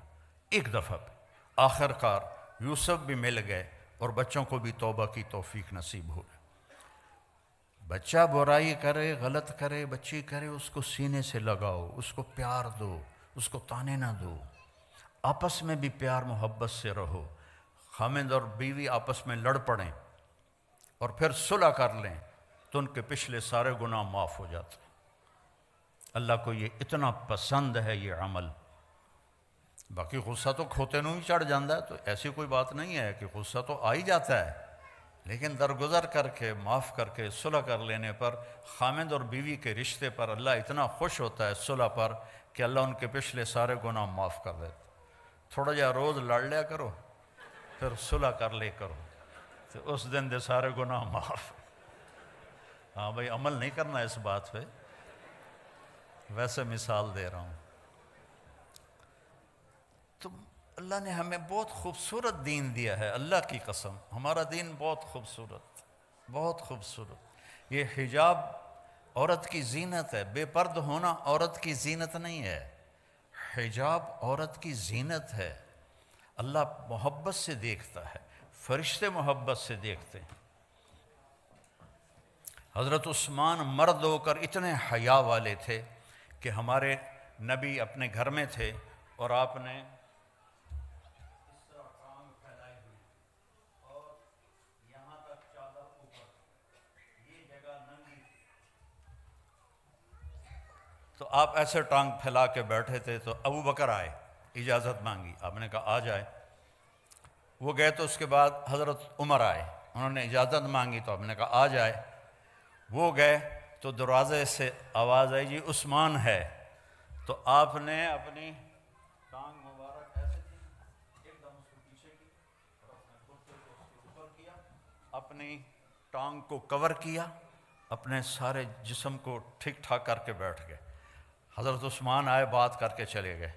एक दफ़ा भी। आखिरकार यूसुफ भी मिल गए और बच्चों को भी तौबा की तौफीक नसीब हो गई। बच्चा बुराई करे, गलत करे, बच्ची करे, उसको सीने से लगाओ, उसको प्यार दो, उसको ताने ना दो, आपस में भी प्यार मोहब्बत से रहो। खामिंद और बीवी आपस में लड़ पड़ें और फिर सुलह कर लें तो उनके पिछले सारे गुनाह माफ़ हो जाते। अल्लाह को ये इतना पसंद है ये अमल। बाकी गुस्सा तो खोते नहीं चढ़ जाता है, तो ऐसी कोई बात नहीं है कि गुस्सा तो आ ही जाता है, लेकिन दरगुजर करके, माफ़ करके, सुलह कर लेने पर खामिद और बीवी के रिश्ते पर अल्लाह इतना खुश होता है, सुलह पर, कि अल्लाह उनके पिछले सारे गुनाह माफ़ कर देता। थोड़ा जा रोज़ लड़ लिया करो, फिर सुलह कर ले करो, तो उस दिन दे सारे गुनाह माफ़। हाँ भाई, अमल नहीं करना इस बात पे, वैसे मिसाल दे रहा हूँ। तो अल्लाह ने हमें बहुत खूबसूरत दीन दिया है। अल्लाह की कसम हमारा दीन बहुत खूबसूरत। ये हिजाब औरत की जीनत है, बेपर्द होना औरत की जीनत नहीं है, हिजाब औरत की जीनत है। अल्लाह मोहब्बत से देखता है, फरिश्ते मोहब्बत से देखते हैं। हज़रत उस्मान मर्द होकर इतने हया वाले थे कि हमारे नबी अपने घर में थे और आपने तो आप ऐसे टांग फैला के बैठे थे, तो अबू बकर आए, इजाज़त मांगी, आपने कहा आ जाए। वो गए, तो उसके बाद हज़रत उमर आए, उन्होंने इजाज़त मांगी, तो आपने कहा आ जाए। वो गए तो दरवाज़े से आवाज़ आई, जी उस्मान है। तो आपने अपनी टांग मुबारक ऐसे एकदम पीछे की और अपने कुर्ते को ऊपर किया, अपनी टांग को कवर किया, अपने सारे जिस्म को ठीक ठाक करके बैठ गए। हज़रत उस्मान आए, बात करके चले गए।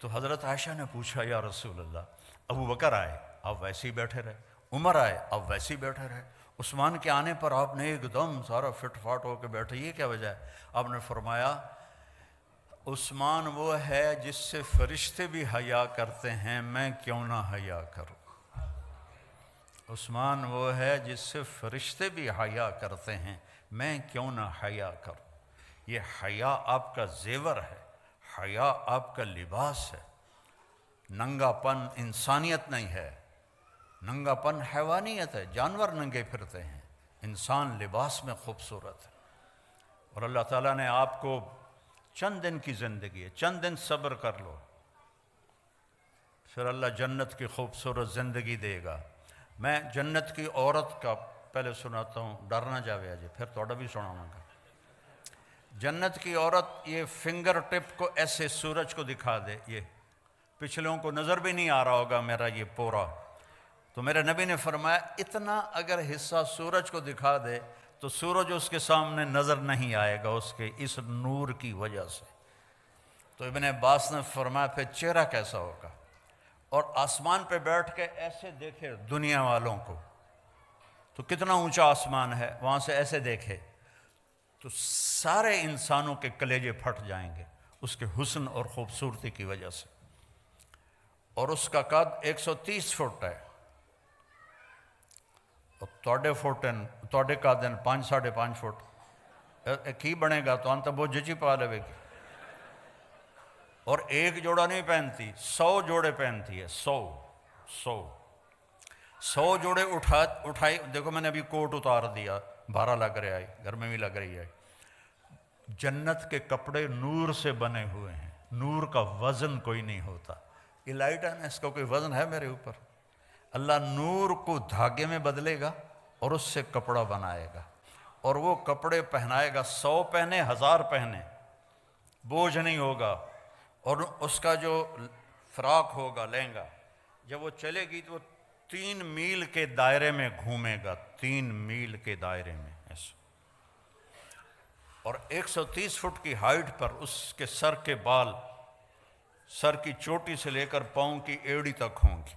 तो हज़रत आयशा ने पूछा, या रसूल अल्लाह, अबू बकर आए आप वैसे ही बैठे रहे, उमर आए आप वैसे ही बैठे रहे, उस्मान के आने पर आपने एकदम सारा फिटफाट होकर बैठे, ये क्या वजह है? आपने फरमाया, उस्मान वो है जिससे फरिश्ते भी हया करते हैं, मैं क्यों ना हया करूँ। उस्मान वो है जिससे फरिश्ते भी हया करते हैं, मैं क्यों ना हया करूँ। ये हया आपका जेवर है, हया आपका लिबास है। नंगापन इंसानियत नहीं है, नंगापन हैवानियत है। जानवर नंगे फिरते हैं, इंसान लिबास में खूबसूरत है। और अल्लाह ताला ने आपको चंद दिन की ज़िंदगी है, चंद दिन सब्र कर लो, फिर अल्लाह जन्नत की खूबसूरत ज़िंदगी देगा। मैं जन्नत की औरत का पहले सुनाता हूँ, डरना जावे अजय, फिर थोड़ा भी सुनाऊँगा। जन्नत की औरत ये फिंगर टिप को ऐसे सूरज को दिखा दे, ये पिछलों को नज़र भी नहीं आ रहा होगा मेरा ये पूरा। तो मेरे नबी ने फरमाया, इतना अगर हिस्सा सूरज को दिखा दे तो सूरज उसके सामने नज़र नहीं आएगा उसके इस नूर की वजह से। तो इब्ने अब्बास ने फरमाया, फिर चेहरा कैसा होगा। और आसमान पे बैठ के ऐसे देखे दुनिया वालों को, तो कितना ऊँचा आसमान है, वहाँ से ऐसे देखे तो सारे इंसानों के कलेजे फट जाएंगे उसके हुस्न और ख़ूबसूरती की वजह से। और उसका कद 130 फुट है और थोड़े कदन 5-5.5 फुट की बनेगा, तो अंत बहुत जची पा लेगी। और एक जोड़ा नहीं पहनती, 100 जोड़े पहनती है, 100 जोड़े उठाई। देखो मैंने अभी कोट उतार दिया, भारा लग रहा है, गर्मी भी लग रही है। जन्नत के कपड़े नूर से बने हुए हैं, नूर का वज़न कोई नहीं होता। ये लाइट है ना, इसका कोई वज़न है मेरे ऊपर? अल्लाह नूर को धागे में बदलेगा और उससे कपड़ा बनाएगा और वो कपड़े पहनाएगा। 100 पहने, 1000 पहने, बोझ नहीं होगा। और उसका जो फ्राक होगा, लहंगा, जब वो चलेगी तो 3 मील के दायरे में घूमेगा, 3 मील के दायरे में ऐसा। और 130 फुट की हाइट पर उसके सर के बाल, सर की चोटी से लेकर पाँव की एड़ी तक होंगी।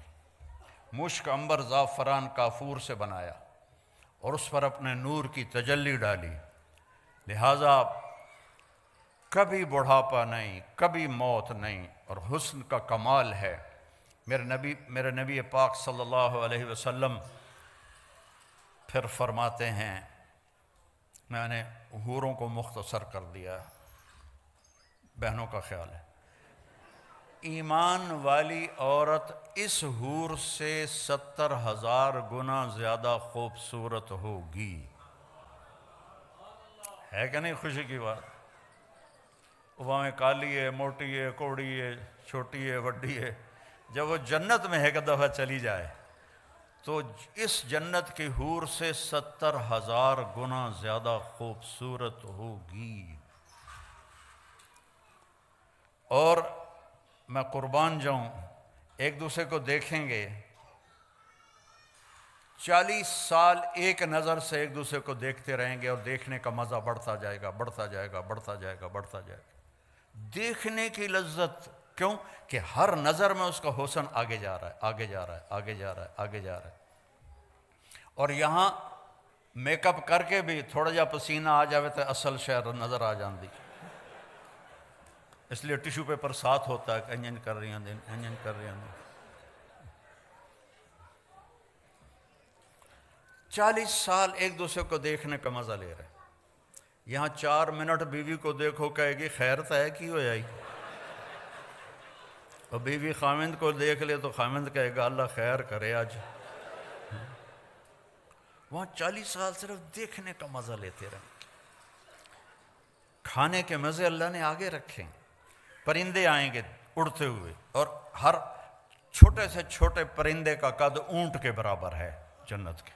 मुश्क, अंबर, ज़ाफ़रान, काफूर से बनाया और उस पर अपने नूर की तजल्ली डाली। लिहाजा कभी बुढ़ापा नहीं, कभी मौत नहीं, और हुस्न का कमाल है। मेरे नबी पाक सल्लल्लाहु अलैहि वसल्लम फिर फरमाते हैं, मैंने हूरों को मुख्तसर कर दिया, बहनों का ख्याल है। ईमान वाली औरत इस हूर से 70,000 गुना ज़्यादा खूबसूरत होगी। है क्या नहीं खुशी की बात? वहाँ काली है, मोटी है, कोड़ी है, छोटी है, वड्डी है। जब वो जन्नत में एक दफ़ा चली जाए तो इस जन्नत की हूर से 70,000 गुना ज़्यादा खूबसूरत होगी। और मैं कुर्बान जाऊं, एक दूसरे को देखेंगे 40 साल एक नज़र से एक दूसरे को देखते रहेंगे और देखने का मज़ा बढ़ता जाएगा, बढ़ता जाएगा, बढ़ता जाएगा, बढ़ता जाएगा। देखने की लज्जत क्यों कि हर नज़र में उसका हुस्न आगे जा रहा है, आगे जा रहा है, आगे जा रहा है, आगे जा रहा है। और यहाँ मेकअप करके भी थोड़ा जा पसीना आ जावे तो असल शहर नज़र आ जाती, इसलिए टिश्यू पेपर साथ होता है। इंजन कर रही हैं, इंजन कर रही हैं। 40 साल एक दूसरे को देखने का मज़ा ले रहे हैं। यहाँ 4 मिनट बीवी को देखो, कहेगी खैर तो है कि हो जाएगी, और बीवी खामिंद को देख ले तो खामिंद कहेगा अल्लाह खैर करे आज। वहाँ 40 साल सिर्फ देखने का मज़ा लेते रहे। खाने के मज़े अल्लाह ने आगे रखे। परिंदे आएंगे उड़ते हुए, और हर छोटे से छोटे परिंदे का कद ऊँट के बराबर है जन्नत के।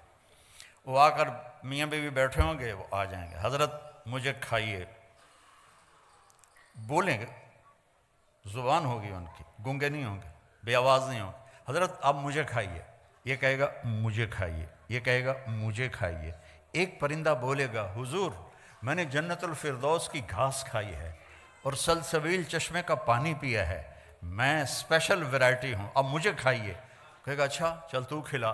वो आकर मियाँ बीवी बैठे होंगे, वो आ जाएंगे, हज़रत मुझे खाइए, बोलेंगे, ज़ुबान होगी उनकी, गूंगे नहीं होंगे, बेआवाज़ नहीं होंगे। हज़रत आप मुझे खाइए, ये कहेगा मुझे खाइए, ये कहेगा मुझे खाइए। एक परिंदा बोलेगा हुजूर मैंने जन्नतुल फिरदौस की घास खाई है और सलसबील चश्मे का पानी पिया है, मैं स्पेशल वैरायटी हूँ, अब मुझे खाइए। कहेगा अच्छा चल तू खिला।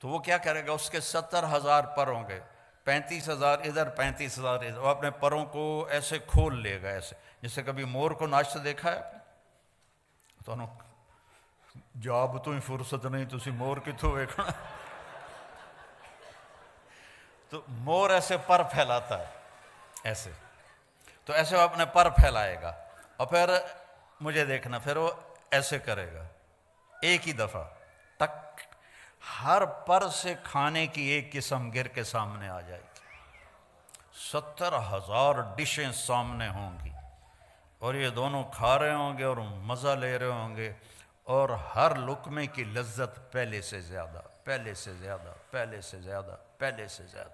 तो वो क्या करेगा, उसके 70,000 पर होंगे, 35,000 इधर 35,000 इधर, और अपने परों को ऐसे खोल लेगा, ऐसे जैसे कभी मोर को नाचते देखा है तो जॉब तो ही फुर्सत नहीं, तुम मोर कितों देखना। तो मोर ऐसे पर फैलाता है, ऐसे तो ऐसे वो अपने पर फैलाएगा और फिर मुझे देखना, फिर वो ऐसे करेगा एक ही दफ़ा टक, हर पर से खाने की एक किस्म गिर के सामने आ जाएगी। 70,000 डिशें सामने होंगी और ये दोनों खा रहे होंगे और मज़ा ले रहे होंगे, और हर लुकमे की लज्जत पहले से ज़्यादा, पहले से ज़्यादा, पहले से ज़्यादा, पहले से ज़्यादा।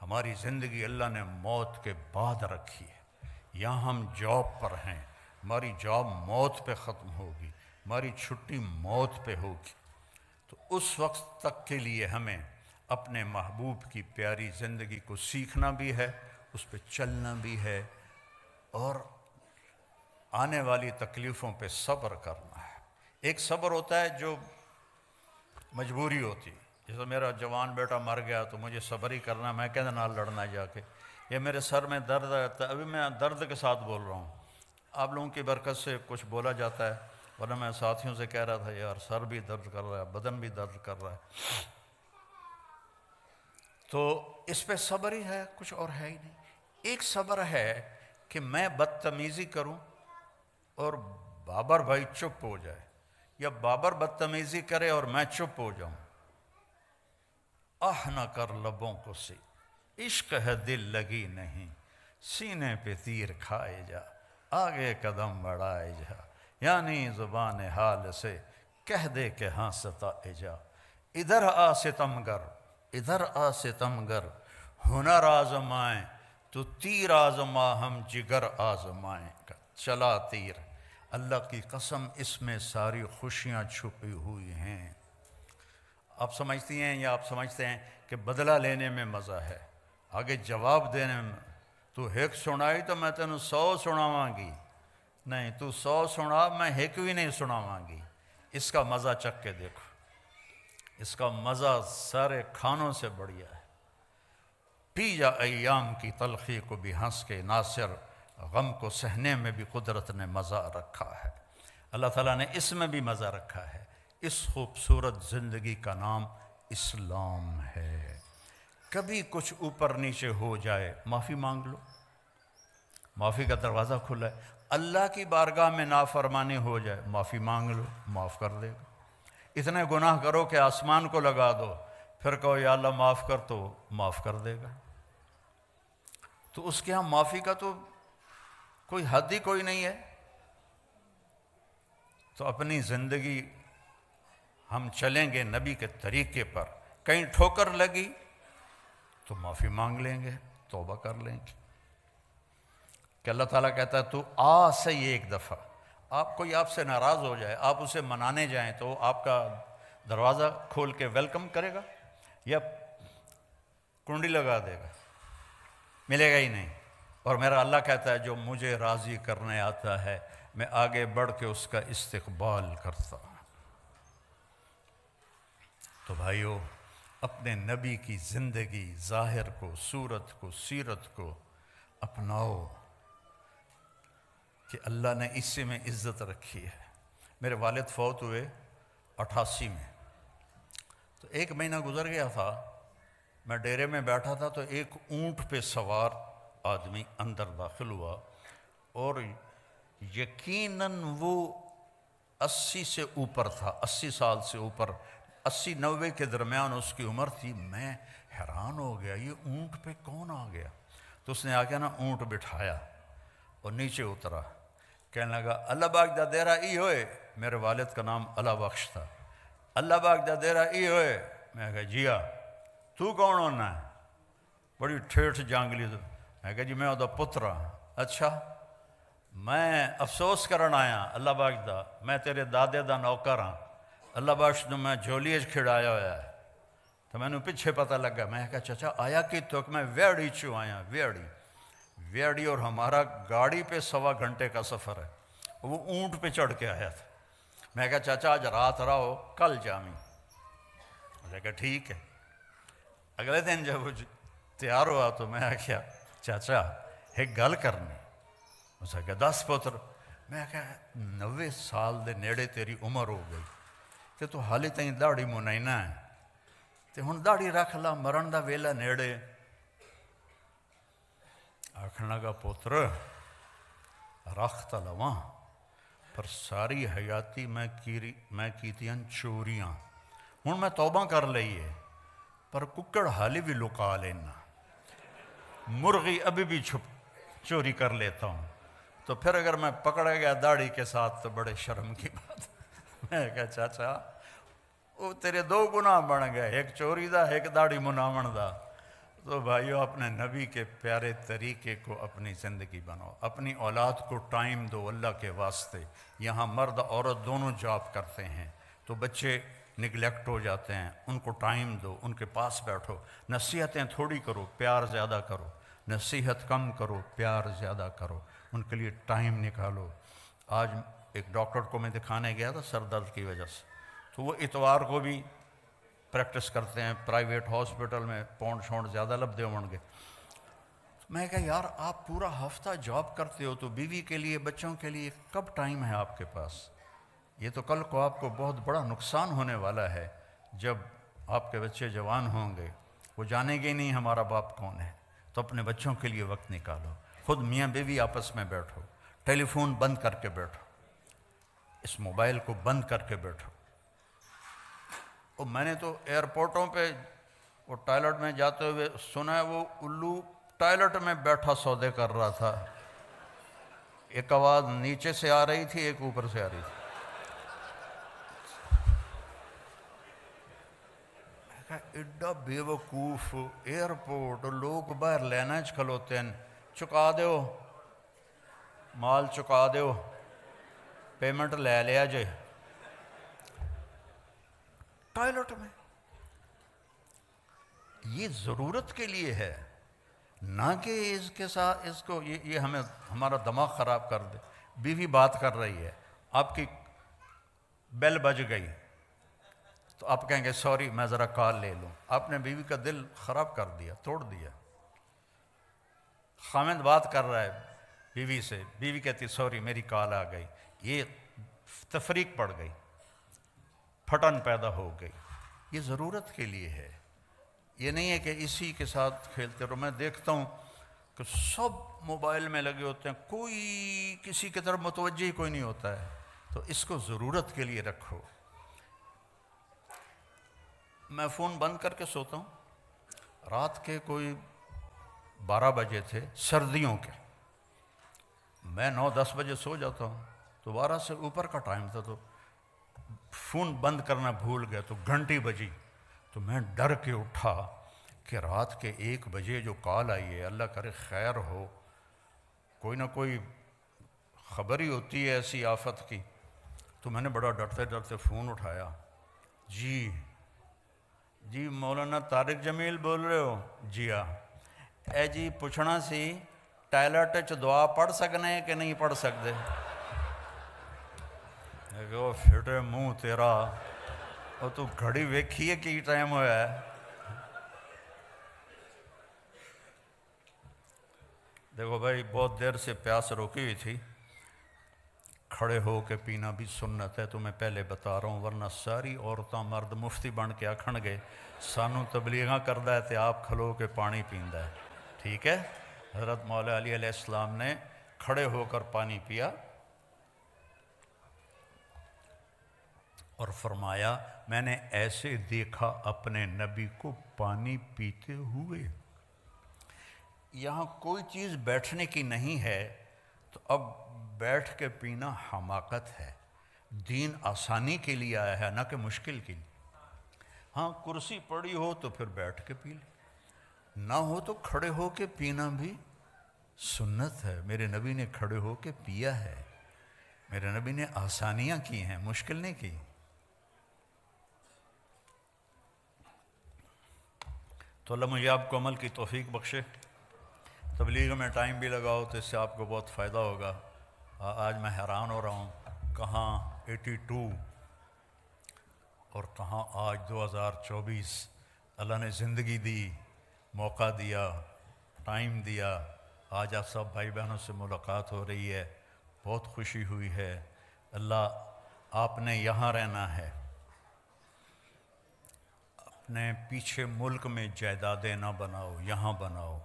हमारी ज़िंदगी अल्लाह ने मौत के बाद रखी है। यहाँ हम जॉब पर हैं, हमारी जॉब मौत पे ख़त्म होगी, हमारी छुट्टी मौत पे होगी। तो उस वक्त तक के लिए हमें अपने महबूब की प्यारी ज़िंदगी को सीखना भी है, उस पर चलना भी है, और आने वाली तकलीफ़ों पे सब्र करना है। एक सब्र होता है जो मजबूरी होती है, जैसे मेरा जवान बेटा मर गया तो मुझे सब्र ही करना, मैं कहते नाल लड़ना जाके, या मेरे सर में दर्द रहता है, अभी मैं दर्द के साथ बोल रहा हूँ, आप लोगों की बरकत से कुछ बोला जाता है, वरना मैं साथियों से कह रहा था यार सर भी दर्द कर रहा है, बदन भी दर्द कर रहा है। तो इस पर सब्र ही है, कुछ और है ही नहीं। एक सब्र है कि मैं बदतमीज़ी करूं और बाबर भाई चुप हो जाए, या बाबर बदतमीज़ी करे और मैं चुप हो जाऊं। आह ना कर लबों को सी, इश्क है दिल लगी नहीं, सीने पे तीर खाए जा, आगे कदम बढ़ाए जा, यानी ज़ुबान हाल से कह दे के हाँ सताए जा। इधर आ सितमगर, इधर आ सितमगर, हुनर आजमाएँ तो तीर आजमा, हम जिगर आजमाएँ का चला तीर। अल्लाह की कसम इसमें सारी खुशियाँ छुपी हुई हैं। आप समझती हैं या आप समझते हैं कि बदला लेने में मज़ा है, आगे जवाब देने में। तू एक सुनाई तो मैं तेन 100 सुनावांगी, नहीं तू 100 सुना मैं एक भी नहीं सुनावांगी। इसका मज़ा चख के देखो, इसका मज़ा सारे खानों से बढ़िया है। पी जा अयाम की तलखी को भी हंस के नासिर, गम को सहने में भी कुदरत ने मज़ा रखा है। अल्लाह ताला ने इसमें भी मज़ा रखा है। इस खूबसूरत ज़िंदगी का नाम इस्लाम है। कभी कुछ ऊपर नीचे हो जाए माफ़ी मांग लो, माफ़ी का दरवाज़ा खुला है। अल्लाह की बारगाह में नाफरमानी हो जाए माफ़ी मांग लो, माफ़ कर देगा। इतने गुनाह करो कि आसमान को लगा दो, फिर कहो या अल्लाह माफ़ कर, तो माफ़ कर देगा। तो उसके यहाँ माफ़ी का तो कोई हद ही कोई नहीं है। तो अपनी ज़िंदगी हम चलेंगे नबी के तरीके पर। कहीं ठोकर लगी तो माफ़ी मांग लेंगे, तौबा कर लेंगे। कि अल्लाह ताला कहता है तू आ सही एक दफ़ा। आप कोई आपसे नाराज़ हो जाए, आप उसे मनाने जाएं, तो आपका दरवाज़ा खोल के वेलकम करेगा या कुंडी लगा देगा, मिलेगा ही नहीं। और मेरा अल्लाह कहता है जो मुझे राज़ी करने आता है मैं आगे बढ़ के उसका इस्तकबाल करता हूँ। तो भाइयों, अपने नबी की ज़िंदगी, ज़ाहिर को, सूरत को, सीरत को अपनाओ कि अल्लाह ने इसी में इज़्ज़त रखी है। मेरे वालिद फ़ौत हुए 88 में, तो एक महीना गुजर गया था, मैं डेरे में बैठा था तो एक ऊँट पे सवार आदमी अंदर दाखिल हुआ और यकीनन वो 80 से ऊपर था, 80 साल से ऊपर, 80-90 के दरमियान उसकी उम्र थी। मैं हैरान हो गया, ये ऊँट पे कौन आ गया? तो उसने आके ना ऊँट बिठाया और नीचे उतरा, कहने लगा अल्लाह बाग दा देरा ई होए। मेरे वालिद का नाम अल्लाह बख्श था। अल्लाह बाग दा देरा ई होए। मैं कहा जिया तू कौन होना है? बड़ी ठेठ जांगली। मैं कहा जी मैं उदा पुत्र हाँ। अच्छा, मैं अफसोस करन आया अल्लाह बाग दा, मैं तेरे दादे दा नौकर हाँ, अल्लाह बख्श नूं मैं झोली च खिड़ाया होया है। तो मैनू पिछे पता लगा, मैं कहा चाचा आया कि तुक? मैं व्याड़ी चू आया, व्याड़ी, और हमारा गाड़ी पे 1.25 घंटे का सफ़र है, वो ऊँट पे चढ़ के आया था। मैं कहा चाचा आज रात रहो कल जामी। मैंने कहा ठीक है। अगले दिन जब वो तैयार हुआ तो मैं आख्या चाचा एक गल करनी। उसने कहा दस पुत्र। मैं कहा 90 साल दे नेड़े तेरी उम्र हो गई तो तू हाले तईं दाड़ी मुनाइना है, तो हुण दाड़ी रख ला, मरण दा वेला नेड़े। आखन लगा पुत्र रखता लवा पर सारी हयाती मैं कीतियां चोरियां, हुण मैं तौबा कर लई है पर कुकड़ हाले भी लुका लेना, मुर्गी अभी भी चोरी कर लेता हूँ। तो फिर अगर मैं पकड़ा गया दाढ़ी के साथ तो बड़े शर्म की बात। मैं कहा चाचा वो तेरे 2 गुनाह बन गए, एक चोरी दा एक दाढ़ी मुनावन दा। तो भाइयों, अपने नबी के प्यारे तरीके को अपनी ज़िंदगी बनाओ, अपनी औलाद को टाइम दो अल्लाह के वास्ते। यहाँ मर्द औरत दोनों जॉब करते हैं तो बच्चे निगलेक्ट हो जाते हैं, उनको टाइम दो, उनके पास बैठो, नसीहतें थोड़ी करो प्यार ज़्यादा करो, नसीहत कम करो प्यार ज़्यादा करो, उनके लिए टाइम निकालो। आज एक डॉक्टर को मैं दिखाने गया था सर दर्द की वजह से, तो वो इतवार को भी प्रैक्टिस करते हैं प्राइवेट हॉस्पिटल में, पौंड शौंड ज़्यादा लभदे होंगे। मैं कहा यार आप पूरा हफ्ता जॉब करते हो तो बीवी के लिए बच्चों के लिए कब टाइम है आपके पास? ये तो कल को आपको बहुत बड़ा नुकसान होने वाला है जब आपके बच्चे जवान होंगे, वो जानेंगे नहीं हमारा बाप कौन है। तो अपने बच्चों के लिए वक्त निकालो, खुद मियाँ बीवी आपस में बैठो, टेलीफोन बंद करके बैठो, इस मोबाइल को बंद करके बैठो। और मैंने तो एयरपोर्टों पे वो टॉयलेट में जाते हुए सुना है, वो उल्लू टॉयलेट में बैठा सौदे कर रहा था, एक आवाज़ नीचे से आ रही थी एक ऊपर से आ रही थी। एडा बेवकूफ़ एयरपोर्ट, लोग बाहर लेना च खलोते हैं, चुका दो माल, चुका दो पेमेंट ले लिया जे, टॉयलेट में। ये ज़रूरत के लिए है, ना कि इसके साथ इसको ये हमें हमारा दिमाग ख़राब कर दे। बीवी बात कर रही है, आपकी बेल बज गई तो आप कहेंगे सॉरी मैं ज़रा कॉल ले लूँ, आपने बीवी का दिल ख़राब कर दिया, तोड़ दिया। खामिद बात कर रहा है बीवी से, बीवी कहती सॉरी मेरी कॉल आ गई, ये तफरीक पड़ गई, फटन पैदा हो गई। ये ज़रूरत के लिए है, ये नहीं है कि इसी के साथ खेलते रहो। मैं देखता हूँ कि सब मोबाइल में लगे होते हैं, कोई किसी की तरफ मुतवज्जे ही कोई नहीं होता है। तो इसको ज़रूरत के लिए रखो। मैं फ़ोन बंद करके सोता हूँ, रात के कोई 12 बजे थे सर्दियों के, मैं 9-10 बजे सो जाता हूँ, तो 12 से ऊपर का टाइम था तो फ़ोन बंद करना भूल गया, तो घंटी बजी तो मैं डर के उठा कि रात के 1 बजे जो कॉल आई है अल्लाह करे खैर हो, कोई ना कोई खबर ही होती है ऐसी आफत की। तो मैंने बड़ा डरते डरते फ़ोन उठाया, जी जी मौलाना तारिक जमील बोल रहे हो? जी हाँ। ए जी पुछना सी टॉयलेट च दुआ पढ़ सकने कि नहीं पढ़ सकते? फिटे मुँह तेरा और तू घड़ी वेखी है की टाइम होया है? देखो भाई, बहुत देर से प्यास रोकी हुई थी, खड़े हो के पीना भी सुन्नत है, तुम्हें पहले बता रहा हूँ, वरना सारी औरतें मर्द मुफ्ती बन के आखन गए सानू तबलीगा करदा है तो आप खलो के पानी पींदा है। ठीक है, हज़रत मौला अली अलैहिस्सलाम ने खड़े होकर पानी पिया और फरमाया, मैंने ऐसे देखा अपने नबी को पानी पीते हुए। यहाँ कोई चीज़ बैठने की नहीं है, तो अब बैठ के पीना हमाकत है। दीन आसानी के लिए आया है, ना कि मुश्किल के लिए। हाँ, कुर्सी पड़ी हो तो फिर बैठ के पी ले, ना हो तो खड़े हो के पीना भी सुन्नत है। मेरे नबी ने खड़े हो के पिया है, मेरे नबी ने आसानियाँ की हैं, मुश्किल नहीं की। तो अल्लाह मुझे आपको अमल की तौफीक बख्शे। तबलीग में टाइम भी लगाओ तो इससे आपको बहुत फ़ायदा होगा। आज मैं हैरान हो रहा हूँ, कहाँ 82 और कहाँ आज 2024। अल्लाह ने ज़िंदगी दी, मौका दिया, टाइम दिया। आज आप सब भाई बहनों से मुलाकात हो रही है, बहुत खुशी हुई है। अल्लाह, आपने यहाँ रहना है, अपने पीछे मुल्क में जायदादें ना बनाओ, यहाँ बनाओ।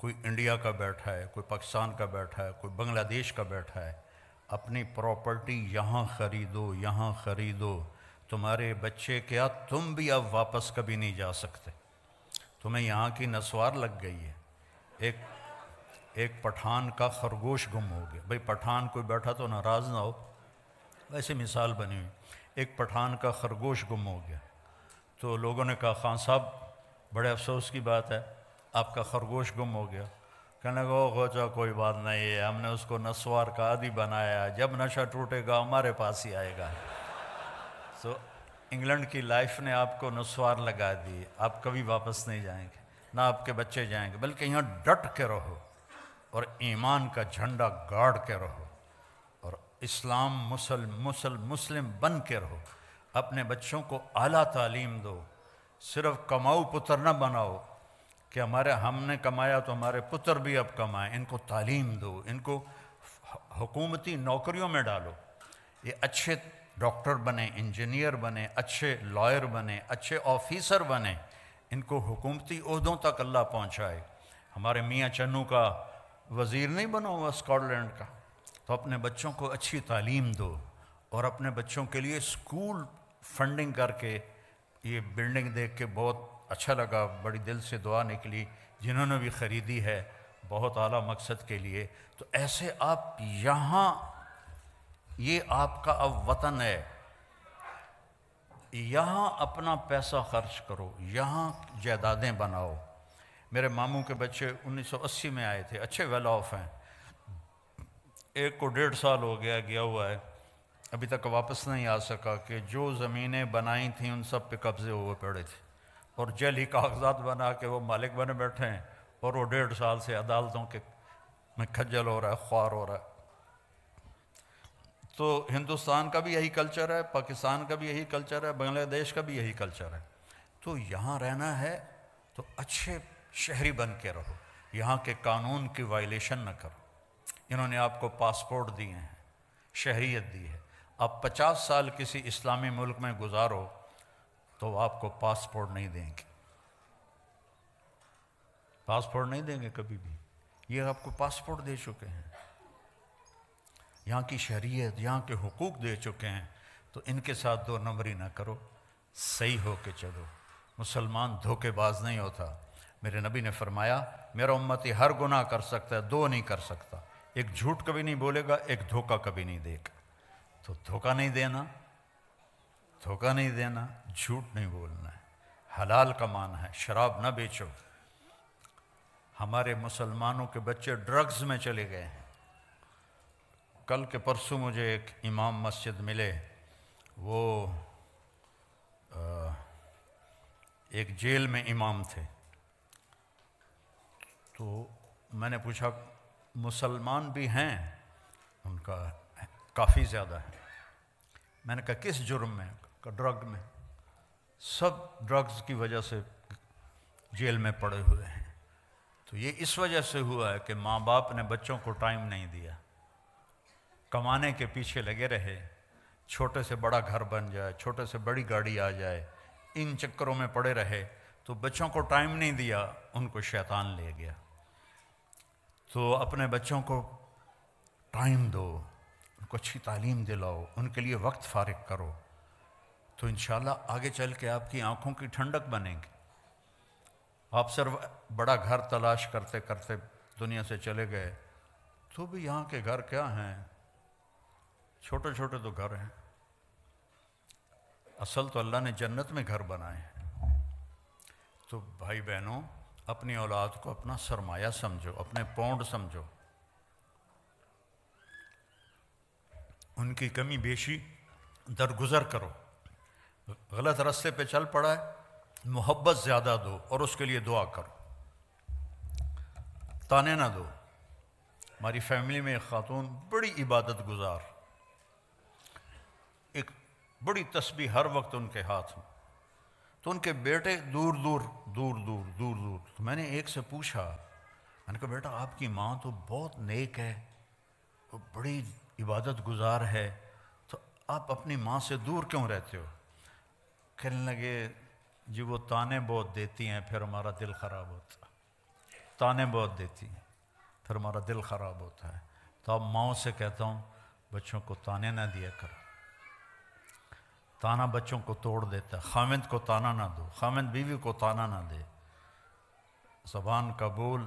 कोई इंडिया का बैठा है, कोई पाकिस्तान का बैठा है, कोई बांग्लादेश का बैठा है। अपनी प्रॉपर्टी यहाँ ख़रीदो, यहाँ ख़रीदो। तुम्हारे बच्चे क्या, तुम भी अब वापस कभी नहीं जा सकते, तुम्हें यहाँ की नस्वार लग गई है। एक पठान का खरगोश गुम हो गया। भाई, पठान कोई बैठा तो नाराज़ ना हो, वैसे मिसाल बनी हुई। एक पठान का खरगोश गुम हो गया तो लोगों ने कहा, खान साहब बड़े अफसोस की बात है, आपका खरगोश गुम हो गया। कहने को खोचा कोई बात नहीं है, हमने उसको नस्वार का आदि बनाया, जब नशा टूटेगा हमारे पास ही आएगा। तो इंग्लैंड की लाइफ ने आपको नस्वार लगा दी, आप कभी वापस नहीं जाएंगे, ना आपके बच्चे जाएंगे, बल्कि यहाँ डट के रहो और ईमान का झंडा गाड़ के रहो और इस्लाम मुस्लिम बन के रहो। अपने बच्चों को आला तालीम दो, सिर्फ कमाऊ पुत्र न बनाओ कि हमारे हमने कमाया तो हमारे पुत्र भी अब कमाएं। इनको तालीम दो, इनको हुकूमती नौकरियों में डालो, ये अच्छे डॉक्टर बने, इंजीनियर बने, अच्छे लॉयर बने, अच्छे ऑफिसर बने। इनको हुकूमती ओहदों तक अल्लाह पहुँचाए। हमारे मियाँ चन्नू का वज़ीर नहीं बना हुआ स्कॉटलैंड का। तो अपने बच्चों को अच्छी तालीम दो और अपने बच्चों के लिए स्कूल फंडिंग करके, ये बिल्डिंग देख के बहुत अच्छा लगा, बड़ी दिल से दुआ निकली, जिन्होंने भी ख़रीदी है बहुत आला मकसद के लिए। तो ऐसे आप यहाँ, ये आपका अब वतन है, यहाँ अपना पैसा खर्च करो, यहाँ जायदादें बनाओ। मेरे मामू के बच्चे 1980 में आए थे, अच्छे वेल ऑफ हैं। एक को 1.5 साल हो गया हुआ है, अभी तक वापस नहीं आ सका कि जो ज़मीनें बनाई थी उन सब पे कब्जे हुए पड़े थे और जल ही कागजात बना के वो मालिक बने बैठे हैं और वो 1.5 साल से अदालतों के में खज्जल हो रहा है, ख्वार हो रहा है। तो हिंदुस्तान का भी यही कल्चर है, पाकिस्तान का भी यही कल्चर है, बांग्लादेश का भी यही कल्चर है। तो यहाँ रहना है तो अच्छे शहरी बन के रहो, यहाँ के कानून की वायलेशन ना करो। इन्होंने आपको पासपोर्ट दिए हैं, शहरीत दी है। आप 50 साल किसी इस्लामी मुल्क में गुजारो तो आपको पासपोर्ट नहीं देंगे, पासपोर्ट नहीं देंगे कभी भी। ये आपको पासपोर्ट दे चुके हैं, यहाँ की शरीयत, यहाँ के हुकूक दे चुके हैं। तो इनके साथ 2 नंबरी ना करो, सही हो के चलो। मुसलमान धोखेबाज नहीं होता। मेरे नबी ने फरमाया, मेरा उम्मती हर गुनाह कर सकता है, 2 नहीं कर सकता। एक झूठ कभी नहीं बोलेगा, एक धोखा कभी नहीं देगा। तो धोखा नहीं देना, धोखा नहीं देना, झूठ नहीं बोलना है, हलाल कमाना है, शराब ना बेचो। हमारे मुसलमानों के बच्चे ड्रग्स में चले गए हैं। कल के परसों मुझे एक इमाम मस्जिद मिले, वो एक जेल में इमाम थे। तो मैंने पूछा मुसलमान भी हैं, उनका काफ़ी ज़्यादा है। मैंने कहा किस जुर्म में? ड्रग में। सब ड्रग्स की वजह से जेल में पड़े हुए हैं। तो ये इस वजह से हुआ है कि माँ बाप ने बच्चों को टाइम नहीं दिया, कमाने के पीछे लगे रहे, छोटे से बड़ा घर बन जाए, छोटे से बड़ी गाड़ी आ जाए, इन चक्करों में पड़े रहे। तो बच्चों को टाइम नहीं दिया, उनको शैतान ले गया। तो अपने बच्चों को टाइम दो, उनको अच्छी तालीम दिलाओ, उनके लिए वक्त फारिग करो, तो इंशाल्लाह आगे चल के आपकी आँखों की ठंडक बनेगी। आप सिर्फ बड़ा घर तलाश करते करते दुनिया से चले गए, तो भी यहाँ के घर क्या हैं, छोटे छोटे तो घर हैं। असल तो अल्लाह ने जन्नत में घर बनाए हैं। तो भाई बहनों, अपनी औलाद को अपना सरमाया समझो, अपने पौंड समझो। उनकी कमी बेशी दरगुजर करो। गलत रास्ते पे चल पड़ा है, मोहब्बत ज़्यादा दो और उसके लिए दुआ करो, ताने ना दो। हमारी फैमिली में एक खातून बड़ी इबादत गुजार, एक बड़ी तस्बीह हर वक्त उनके हाथ में। तो उनके बेटे दूर दूर दूर दूर दूर दूर। तो मैंने एक से पूछा, मैंने कहा बेटा आपकी माँ तो बहुत नेक है, वो बड़ी इबादत गुजार है, तो आप अपनी माँ से दूर क्यों रहते हो? कहने लगे जी वो ताने बहुत देती हैं, फिर हमारा दिल ख़राब होता है। ताने बहुत देती हैं फिर हमारा दिल ख़राब होता है। तो अब माओ से कहता हूँ बच्चों को ताने ना दिया करो, ताना बच्चों को तोड़ देता है। खामिद को ताना ना दो, खामिद बीवी को ताना ना दे। ज़बान का बोल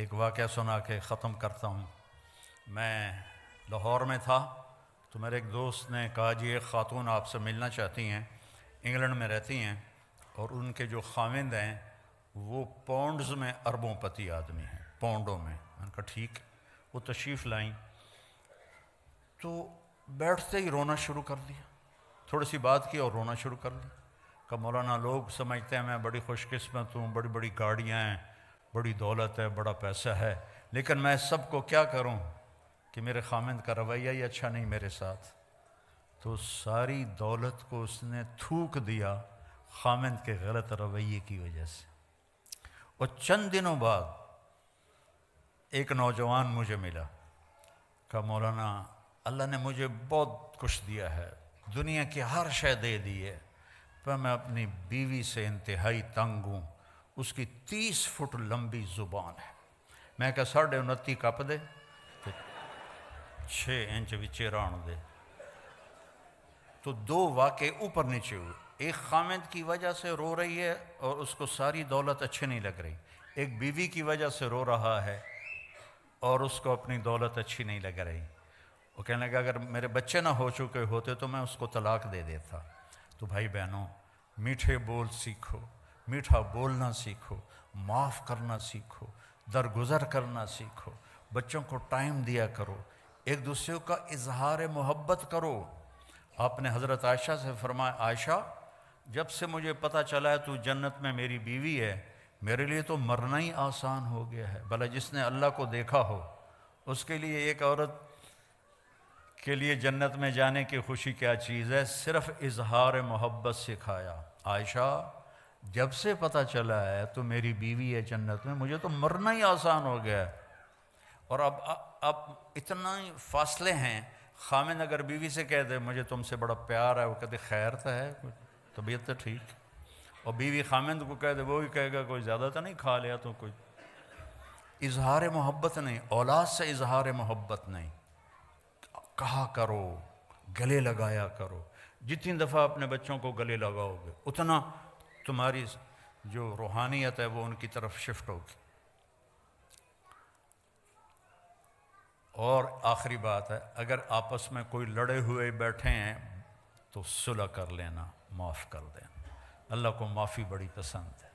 एक वाक़या सुना के ख़त्म करता हूँ। मैं लाहौर में था, तो मेरे एक दोस्त ने कहा जी एक ख़ातून आपसे मिलना चाहती हैं, इंग्लैंड में रहती हैं, और उनके जो खामिंद हैं वो पौंड्स में अरबोंपति आदमी हैं, पौंडों में। उनका ठीक, वो तशरीफ़ लाई, तो बैठते ही रोना शुरू कर दिया। थोड़ी सी बात की और रोना शुरू कर दिया। कहा मौलाना लोग समझते हैं मैं बड़ी खुशकिस्मत हूँ, बड़ी बड़ी गाड़ियाँ हैं, बड़ी दौलत है, बड़ा पैसा है, लेकिन मैं सबको क्या करूँ कि मेरे खामिंद का रवैया ही अच्छा नहीं मेरे साथ। तो सारी दौलत को उसने थूक दिया खामिंद के गलत रवैये की वजह से। और चंद दिनों बाद एक नौजवान मुझे मिला, कहा मौलाना अल्लाह ने मुझे बहुत कुछ दिया है, दुनिया की हर शय दे दी है, पर मैं अपनी बीवी से इंतहाई तंग हूँ, उसकी 30 फुट लंबी ज़ुबान है। मैं कहा 29.5 कप दे, 6 इंच विचे राण दे। तो 2 वाक़े ऊपर नीचे हुए, एक खामिद की वजह से रो रही है और उसको सारी दौलत अच्छी नहीं लग रही, एक बीवी की वजह से रो रहा है और उसको अपनी दौलत अच्छी नहीं लग रही। वो कहने लगा अगर मेरे बच्चे ना हो चुके होते तो मैं उसको तलाक दे देता। तो भाई बहनों, मीठे बोल सीखो, मीठा बोलना सीखो, माफ़ करना सीखो, दरगुजर करना सीखो, बच्चों को टाइम दिया करो, एक दूसरे का इजहार मोहब्बत करो। आपने हज़रत आयशा से फरमाया आयशा जब से मुझे पता चला है तू जन्नत में मेरी बीवी है, मेरे लिए तो मरना ही आसान हो गया है। भला जिसने अल्लाह को देखा हो उसके लिए, एक औरत के लिए जन्नत में जाने की खुशी क्या चीज़ है, सिर्फ इजहार मोहब्बत सिखाया। आयशा जब से पता चला है तो मेरी बीवी है जन्नत में, मुझे तो मरना ही आसान हो गया है। और अब इतना ही फासले हैं, खामिद अगर बीवी से कह दे मुझे तुमसे बड़ा प्यार है, वो कहते खैर तो है, तबीयत तो ठीक, और बीवी खामिद को कह दे वो भी कहेगा कोई ज़्यादा तो नहीं खा लिया। तो कोई इजहार मोहब्बत नहीं, औलाद से इजहार मोहब्बत नहीं। कहा करो, गले लगाया करो, जितनी दफ़ा अपने बच्चों को गले लगाओगे उतना तुम्हारी जो रूहानियत है वो उनकी तरफ शिफ्ट होगी। और आखिरी बात है, अगर आपस में कोई लड़े हुए बैठे हैं तो सुलह कर लेना, माफ़ कर देना, अल्लाह को माफ़ी बड़ी पसंद है,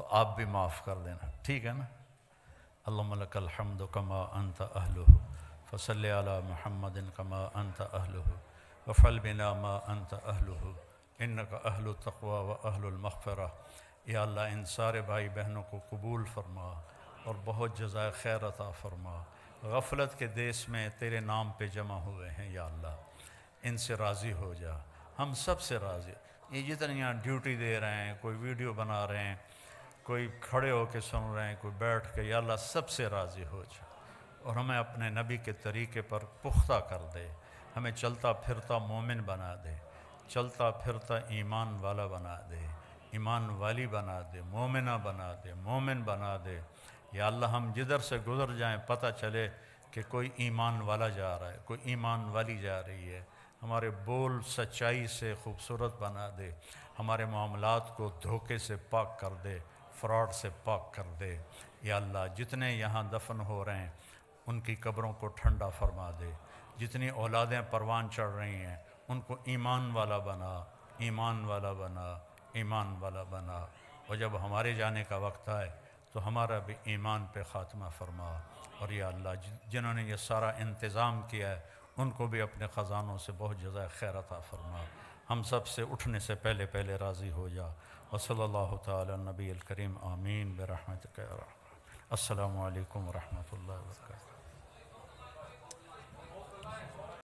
तो आप भी माफ़ कर देना, ठीक है ना। अल्लाहुम्मा लकल हम्दु कमा अंत अहलुहु फसल्लि अला मुहम्मदिन कमा अंत अहलुहु वफल बिना मा अंत अहलुहु इन्नका अहलु तक़वा व अहलुल मग़फ़िरा। या अल्लाह इन सारे भाई बहनों को कबूल फरमा, और बहुत जज़ाए खैर अता फरमा। गफलत के देश में तेरे नाम पे जमा हुए हैं या अल्लाह, इनसे राज़ी हो जा, हम सब से राज़ी। ये जितने यहाँ ड्यूटी दे रहे हैं, कोई वीडियो बना रहे हैं, कोई खड़े होकर सुन रहे हैं, कोई बैठ के, या अल्लाह सब से राज़ी हो जा और हमें अपने नबी के तरीके पर पुख्ता कर दे, हमें चलता फिरता मोमिन बना दे, चलता फिरता ईमान वाला बना दे, ईमान वाली बना दे, मोमिना बना दे, मोमिन बना दे। या अल्लाह हम जिधर से गुज़र जाएं पता चले कि कोई ईमान वाला जा रहा है, कोई ईमान वाली जा रही है। हमारे बोल सच्चाई से खूबसूरत बना दे, हमारे मामलात को धोखे से पाक कर दे, फ्रॉड से पाक कर दे। या अल्लाह जितने यहाँ दफन हो रहे हैं उनकी कब्रों को ठंडा फरमा दे, जितनी औलादें परवान चढ़ रही हैं उनको ईमान वाला बना, ईमान वाला बना, ईमान वाला बना। और जब हमारे जाने का वक्त आए तो हमारा भी ईमान पे ख़ात्मा फरमा। और या अल्लाह जिन्होंने ये सारा इंतज़ाम किया है उनको भी अपने ख़ज़ानों से बहुत जज़ाए खैर अता फरमा। हम सब से उठने से पहले पहले राज़ी हो जा। व सल्लल्लाहु तआला अला नबी अल करीम। आमीन बिरहमतिक या रब। अस्सलामु अलैकुम व रहमतुल्लाहि व बरकातुहू।